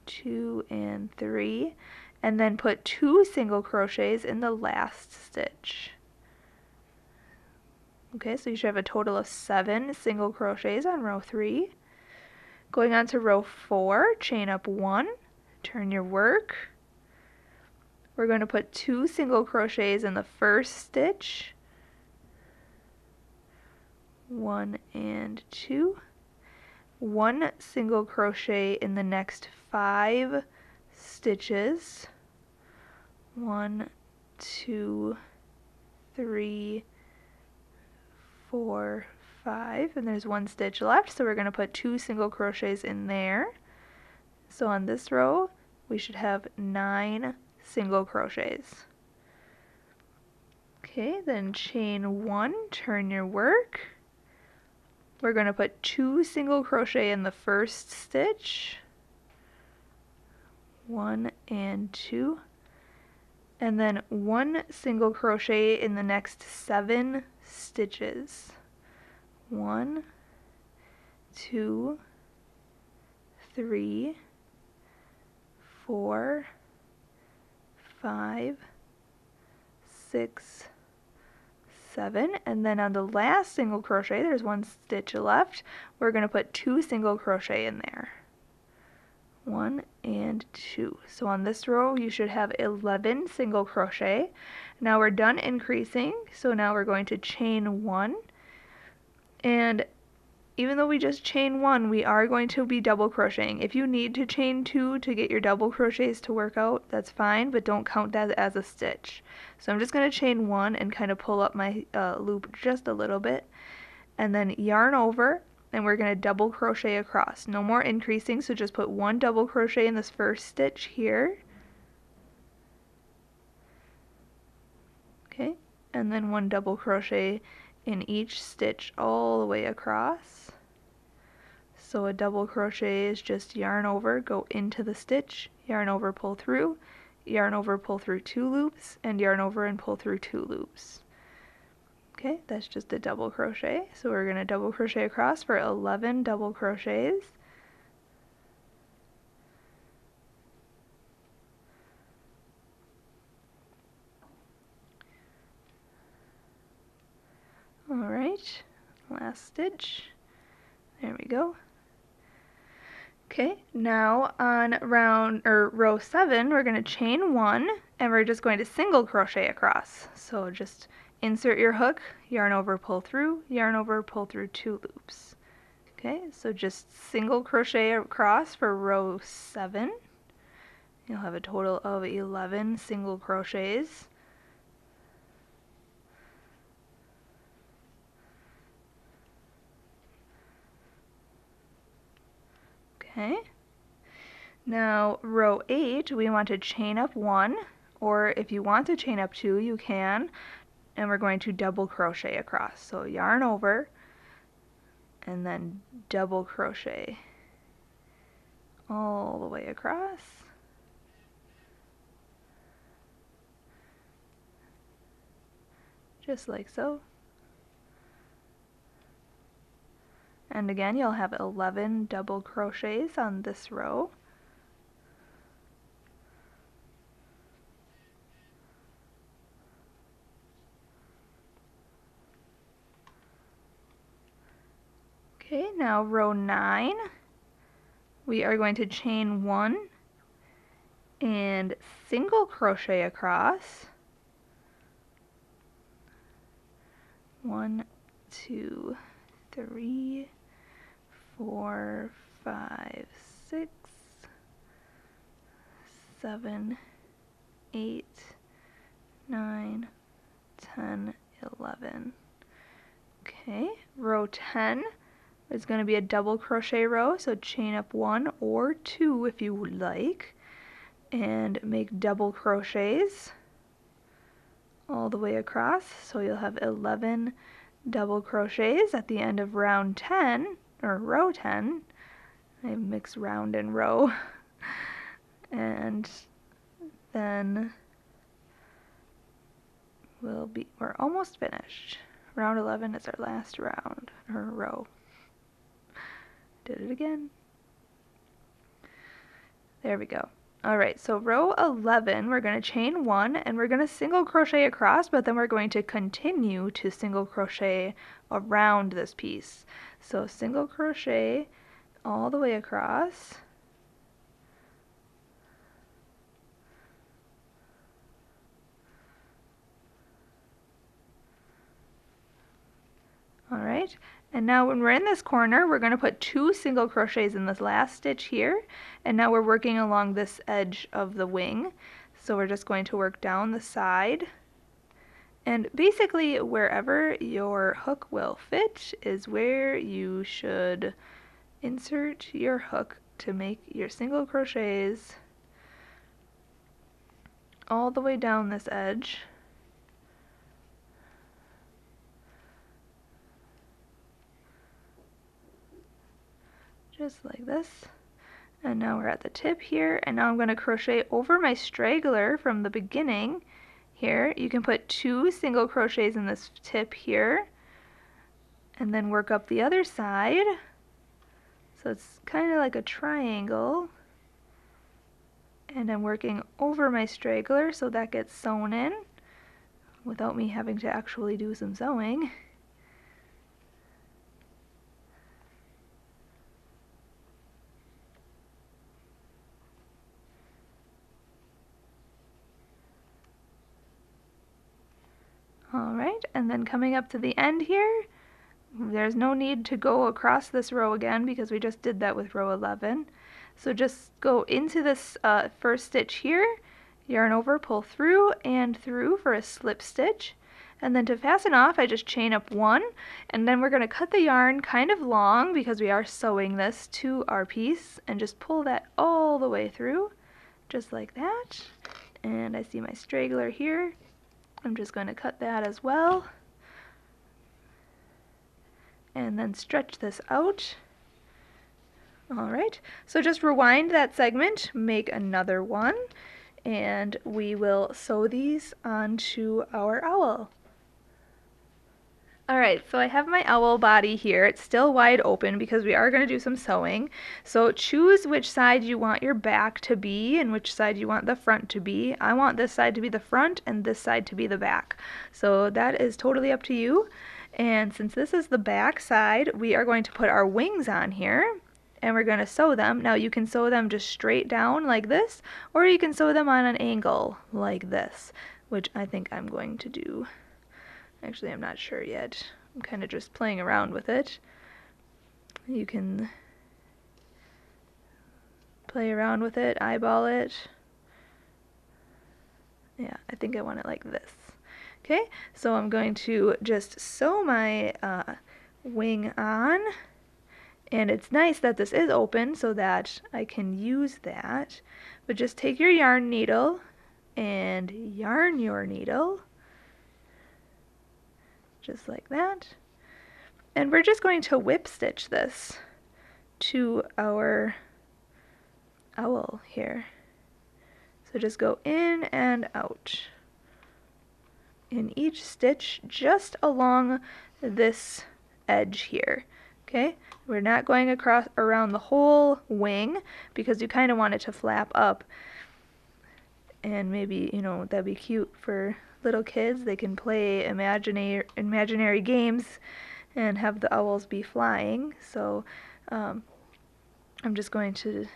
two, and three. And then put two single crochets in the last stitch. Okay, so you should have a total of seven single crochets on row three. Going on to row four, chain up one, turn your work. We're going to put two single crochets in the first stitch. One and two, one single crochet in the next five stitches. One, two, three, four, five, and there's one stitch left, so we're going to put two single crochets in there. So on this row, we should have nine single crochets. Okay, then chain one, turn your work. We're going to put two single crochet in the first stitch, one and two, and then one single crochet in the next seven stitches, one, two, three, four, five, six, seven, and then on the last single crochet, there's one stitch left, we're going to put two single crochet in there. One and two. So on this row, you should have eleven single crochet. Now we're done increasing, so now we're going to chain one. And even though we just chain one, we are going to be double crocheting. If you need to chain two to get your double crochets to work out, that's fine, but don't count that as a stitch. So I'm just going to chain one and kind of pull up my uh, loop just a little bit, and then yarn over, and we're going to double crochet across. No more increasing, so just put one double crochet in this first stitch here. and then one double crochet in each stitch all the way across. So a double crochet is just yarn over, go into the stitch, yarn over, pull through, yarn over, pull through two loops, and yarn over and pull through two loops. Okay, that's just a double crochet. So we're going to double crochet across for eleven double crochets. Alright, last stitch. There we go. Okay, now on round or row seven, we're going to chain one and we're just going to single crochet across. So just insert your hook, yarn over, pull through, yarn over, pull through two loops. Okay, so just single crochet across for row seven. You'll have a total of eleven single crochets. Okay, now row eight, we want to chain up one, or if you want to chain up two, you can, and we're going to double crochet across. So yarn over, and then double crochet all the way across. Just like so. And again, you'll have eleven double crochets on this row. Okay, now row nine, we are going to chain one and single crochet across. One, two, three, four, five, six, seven, eight, nine, ten, eleven. Okay, row ten is going to be a double crochet row, so chain up one or two if you would like, and make double crochets all the way across. So you'll have eleven double crochets at the end of round ten. Or row ten, I mix round and row, and then we'll be, we're almost finished. Round eleven is our last round, or row. Did it again. There we go. Alright, so row eleven, we're going to chain one, and we're going to single crochet across, but then we're going to continue to single crochet around this piece. So single crochet all the way across. Alright, and now when we're in this corner, we're going to put two single crochets in this last stitch here, and now we're working along this edge of the wing. So we're just going to work down the side, and basically wherever your hook will fit is where you should insert your hook to make your single crochets all the way down this edge. Just like this. And now we're at the tip here, and now I'm going to crochet over my straggler from the beginning here. You can put two single crochets in this tip here and then work up the other side. So it's kind of like a triangle, and I'm working over my straggler so that gets sewn in without me having to actually do some sewing. Alright, and then coming up to the end here, there's no need to go across this row again because we just did that with row eleven. So just go into this uh, first stitch here, yarn over, pull through and through for a slip stitch. And then to fasten off, I just chain up one, and then we're going to cut the yarn kind of long because we are sewing this to our piece, and just pull that all the way through, just like that. And I see my straggler here. I'm just going to cut that as well, and then stretch this out. Alright, so just rewind that segment, make another one, and we will sew these onto our owl. Alright, so I have my owl body here. It's still wide open because we are going to do some sewing. So choose which side you want your back to be and which side you want the front to be. I want this side to be the front and this side to be the back. So that is totally up to you. And since this is the back side, we are going to put our wings on here and we're going to sew them. Now you can sew them just straight down like this, or you can sew them on an angle like this, which I think I'm going to do. Actually, I'm not sure yet. I'm kind of just playing around with it. You can play around with it, eyeball it. Yeah, I think I want it like this. Okay, so I'm going to just sew my uh, wing on. And it's nice that this is open so that I can use that. But just take your yarn needle and yarn your needle. Just like that, and we're just going to whip stitch this to our owl here. So just go in and out in each stitch just along this edge here. Okay, we're not going across around the whole wing because you kind of want it to flap up, and maybe, you know, that'd be cute for little kids. They can play imaginary imaginary games and have the owls be flying. So um, I'm just going to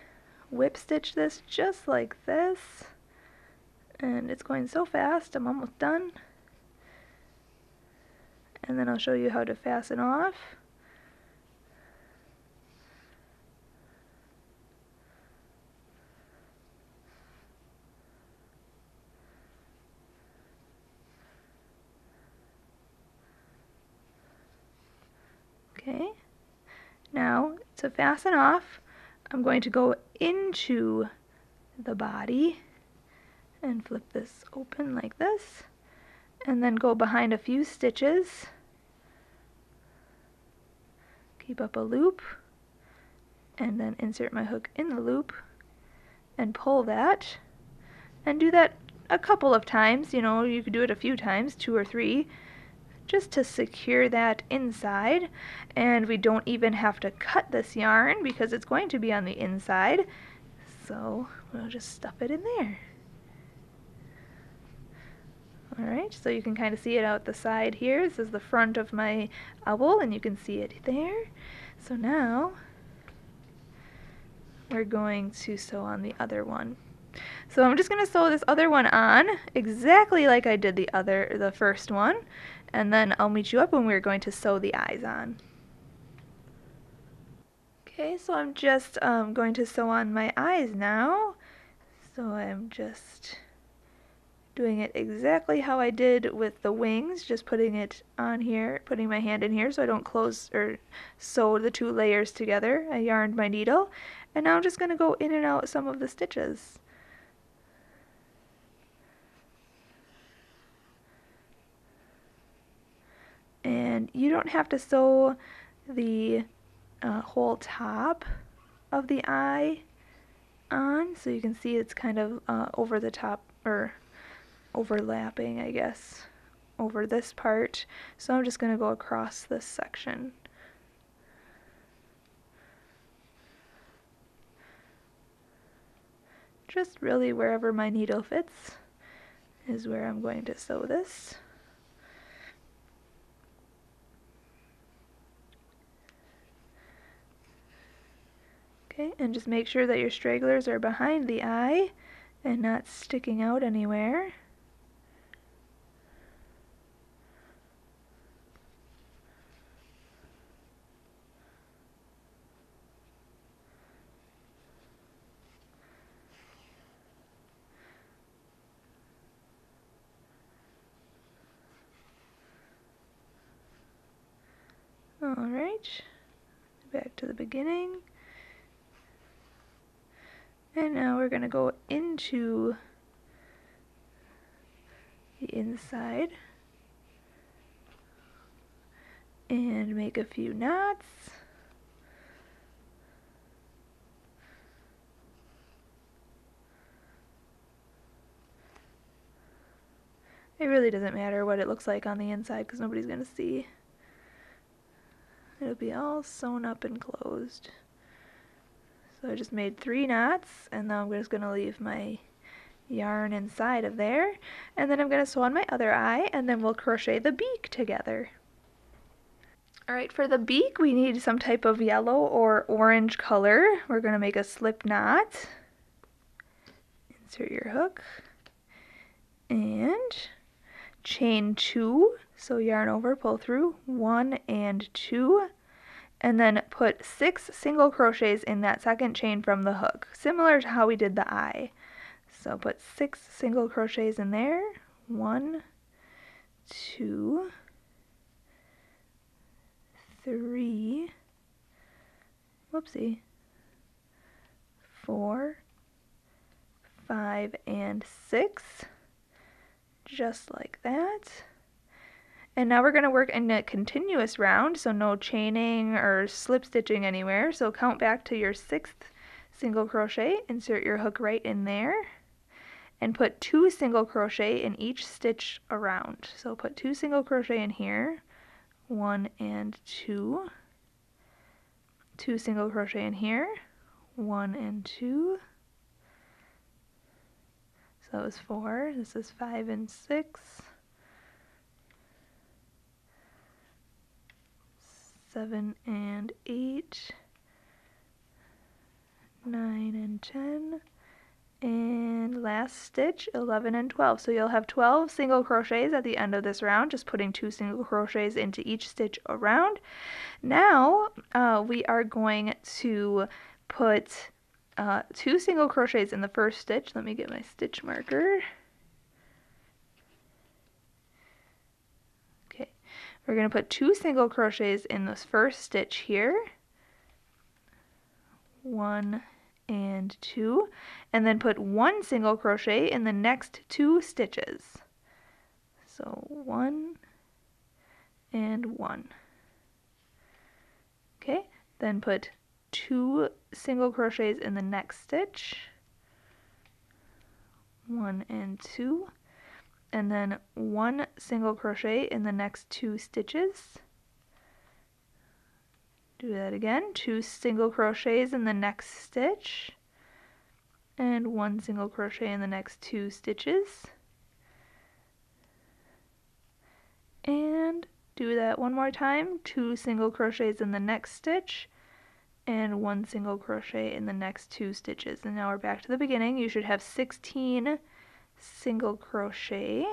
whip stitch this just like this, and it's going so fast. I'm almost done, and then I'll show you how to fasten off. Okay, now to fasten off, I'm going to go into the body and flip this open like this, and then go behind a few stitches, keep up a loop, and then insert my hook in the loop and pull that, and do that a couple of times. You know, you could do it a few times, two or three, just to secure that inside. And we don't even have to cut this yarn because it's going to be on the inside, so we'll just stuff it in there. Alright, so you can kind of see it out the side here. This is the front of my owl and you can see it there. So now we're going to sew on the other one. So I'm just going to sew this other one on exactly like I did the other, the first one, and then I'll meet you up when we're going to sew the eyes on. Okay, so I'm just um, going to sew on my eyes now. So I'm just doing it exactly how I did with the wings, just putting it on here, putting my hand in here so I don't close or sew the two layers together. I yarned my needle, and now I'm just going to go in and out some of the stitches. And you don't have to sew the uh, whole top of the eye on, so you can see it's kind of uh, over the top, or overlapping, I guess, over this part. So I'm just going to go across this section. Just really wherever my needle fits is where I'm going to sew this. Okay, and just make sure that your stragglers are behind the eye and not sticking out anywhere. Alright, back to the beginning. And now we're going to go into the inside and make a few knots. It really doesn't matter what it looks like on the inside because nobody's going to see. It'll be all sewn up and closed. So I just made three knots, and now I'm just going to leave my yarn inside of there, and then I'm going to sew on my other eye, and then we'll crochet the beak together. Alright, for the beak we need some type of yellow or orange color. We're going to make a slip knot. Insert your hook. And chain two, so yarn over, pull through, one and two, and then put six single crochets in that second chain from the hook, similar to how we did the eye. So put six single crochets in there, one, two, three, whoopsie, four, five, and six, just like that. And now we're going to work in a continuous round, so no chaining or slip stitching anywhere. So count back to your sixth single crochet, insert your hook right in there, and put two single crochet in each stitch around. So put two single crochet in here, one and two, two single crochet in here, one and two. So that was four, this is five and six, seven and eight, nine and ten, and last stitch, eleven and twelve. So you'll have twelve single crochets at the end of this round, just putting two single crochets into each stitch around. Now uh, we are going to put Uh, two single crochets in the first stitch. Let me get my stitch marker. Okay, we're going to put two single crochets in this first stitch here, one and two, and then put one single crochet in the next two stitches. So one and one. Okay, then put two single crochets in the next stitch, one and two, and then one single crochet in the next two stitches. Do that again, two single crochets in the next stitch, and one single crochet in the next two stitches. And do that one more time, two single crochets in the next stitch, and one single crochet in the next two stitches. And now we're back to the beginning. You should have sixteen single crochet.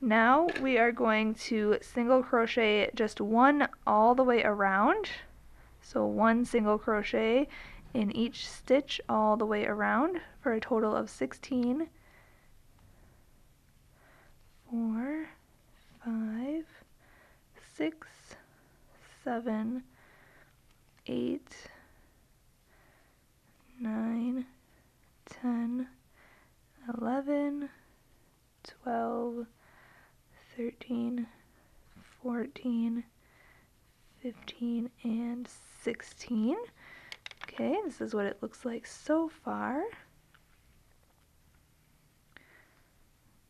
Now we are going to single crochet just one all the way around. So one single crochet in each stitch all the way around for a total of sixteen. Four, five, six, seven, eight, nine, ten, eleven, twelve, thirteen, fourteen, fifteen, and sixteen. Okay, this is what it looks like so far.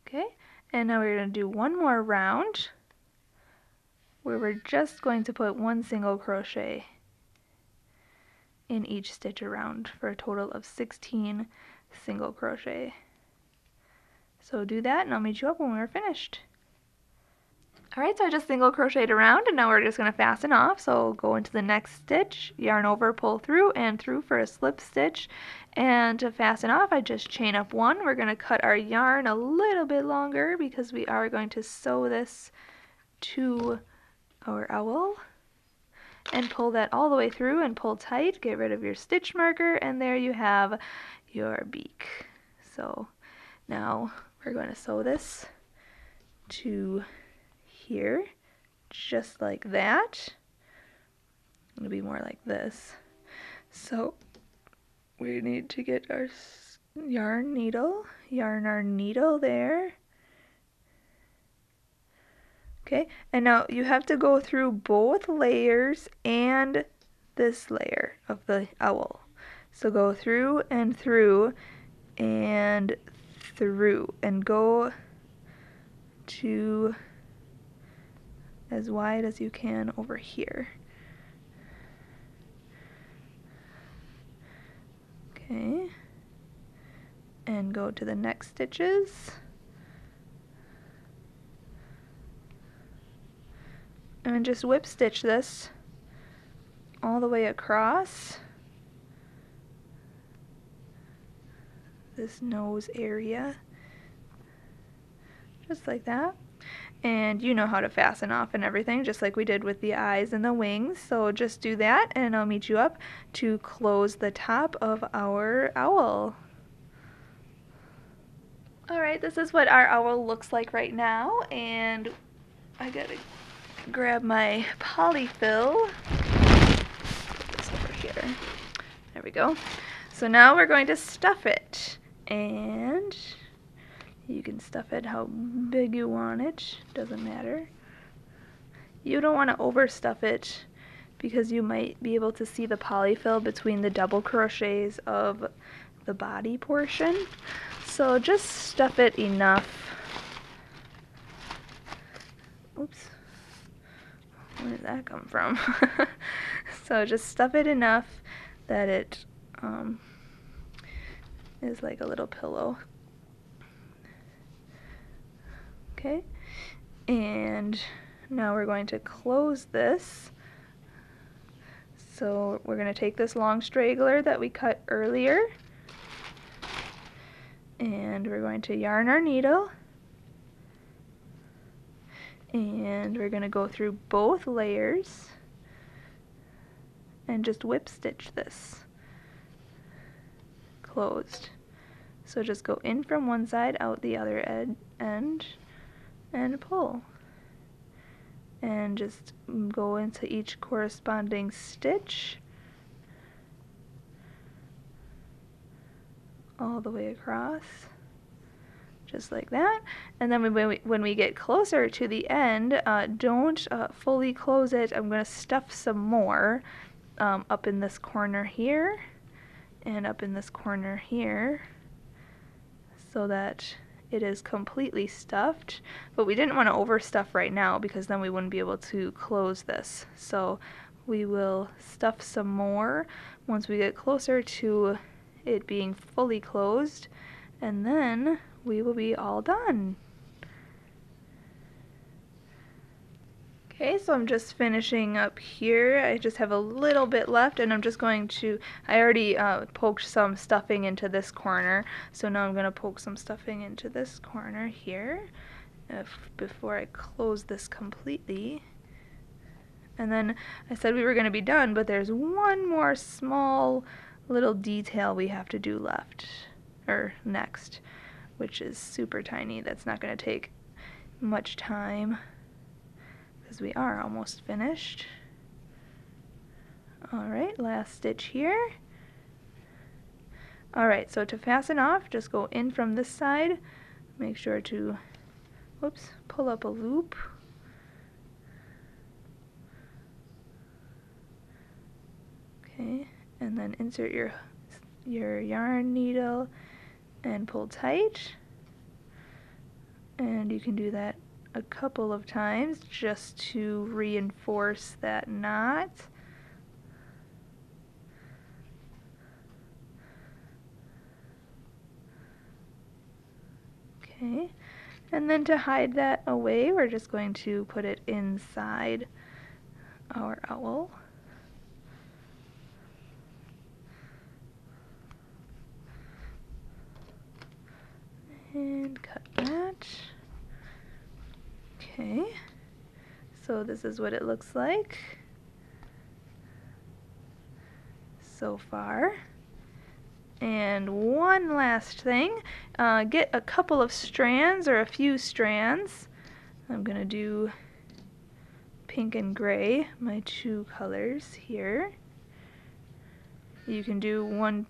Okay, and now we're going to do one more round where we're just going to put one single crochet in each stitch around for a total of sixteen single crochet. So do that and I'll meet you up when we're finished. Alright, so I just single crocheted around and now we're just going to fasten off. So go into the next stitch, yarn over, pull through and through for a slip stitch. And to fasten off, I just chain up one. We're going to cut our yarn a little bit longer because we are going to sew this to our owl. And pull that all the way through and pull tight, get rid of your stitch marker, and there you have your beak. So now we're going to sew this to here, just like that. It'll be more like this. So we need to get our yarn needle, yarn our needle there, Okay, and now you have to go through both layers and this layer of the owl. So go through and through and through and go to as wide as you can over here. Okay, and go to the next stitches. And just whip stitch this all the way across this nose area, just like that. And you know how to fasten off and everything, just like we did with the eyes and the wings, so just do that and I'll meet you up to close the top of our owl. Alright, this is what our owl looks like right now, and I gotta grab my polyfill. Put this over here. There we go. So now we're going to stuff it, and you can stuff it how big you want it, doesn't matter. You don't want to overstuff it because you might be able to see the polyfill between the double crochets of the body portion. So just stuff it enough. Oops. Where did that come from? So just stuff it enough that it um, is like a little pillow. Okay, and now we're going to close this. So we're going to take this long straggler that we cut earlier, and we're going to yarn our needle. And we're going to go through both layers and just whip stitch this closed. So just go in from one side, out the other ed end, and pull. And just go into each corresponding stitch all the way across. Just like that. And then when we, when we get closer to the end, uh, don't uh, fully close it. I'm going to stuff some more um, up in this corner here and up in this corner here so that it is completely stuffed. But we didn't want to overstuff right now because then we wouldn't be able to close this. So we will stuff some more once we get closer to it being fully closed, and then we will be all done. Okay, so I'm just finishing up here. I just have a little bit left, and I'm just going to, I already uh, poked some stuffing into this corner, so now I'm going to poke some stuffing into this corner here if, before I close this completely. And then I said we were going to be done, but there's one more small little detail we have to do left, or next, which is super tiny. That's not going to take much time because we are almost finished. Alright, last stitch here. Alright, so to fasten off, just go in from this side. Make sure to, whoops, pull up a loop. Okay, and then insert your, your yarn needle and pull tight, and you can do that a couple of times just to reinforce that knot. Okay, and then to hide that away, we're just going to put it inside our owl. And cut that. Okay, so this is what it looks like so far. And one last thing, uh, get a couple of strands or a few strands. I'm gonna do pink and gray, my two colors here. You can do one,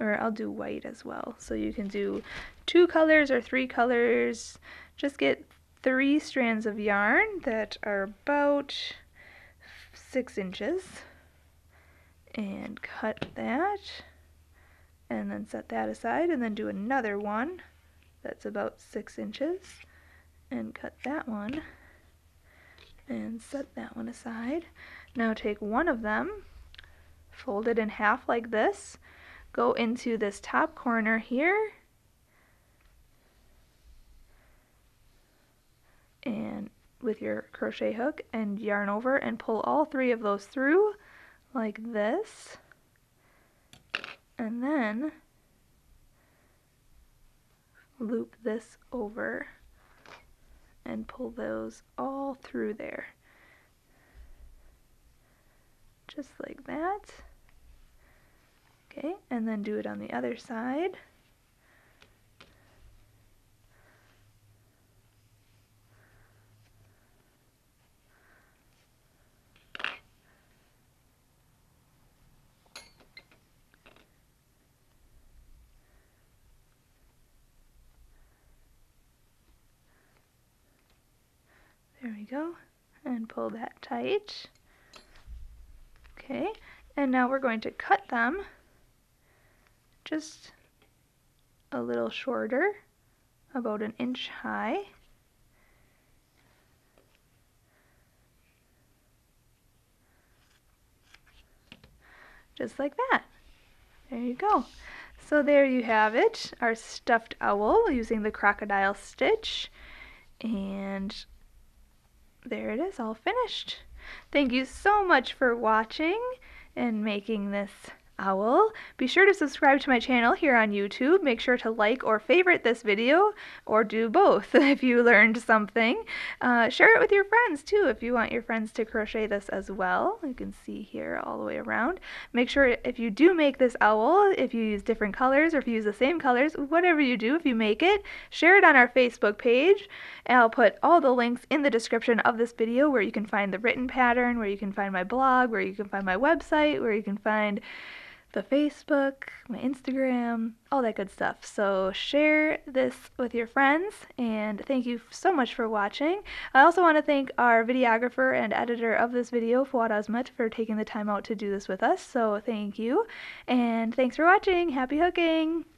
or I'll do white as well. So you can do two colors or three colors. Just get three strands of yarn that are about six inches and cut that and then set that aside, and then do another one that's about six inches and cut that one and set that one aside. Now take one of them, fold it in half like this, go into this top corner here and with your crochet hook and yarn over and pull all three of those through like this, and then loop this over and pull those all through there, just like that. Okay, and then do it on the other side. There we go, and pull that tight. Okay, and now we're going to cut them just a little shorter, about an inch high. Just like that. There you go. So there you have it, our stuffed owl using the crocodile stitch, and there it is, all finished. Thank you so much for watching and making this owl. Be sure to subscribe to my channel here on YouTube. Make sure to like or favorite this video, or do both if you learned something. Uh, share it with your friends too if you want your friends to crochet this as well. You can see here all the way around. Make sure if you do make this owl, if you use different colors or if you use the same colors, whatever you do, if you make it, share it on our Facebook page. And I'll put all the links in the description of this video where you can find the written pattern, where you can find my blog, where you can find my website, where you can find the Facebook, my Instagram, all that good stuff. So share this with your friends, and thank you so much for watching. I also want to thank our videographer and editor of this video, Fuad Azmat, for taking the time out to do this with us, so thank you. And thanks for watching. Happy hooking!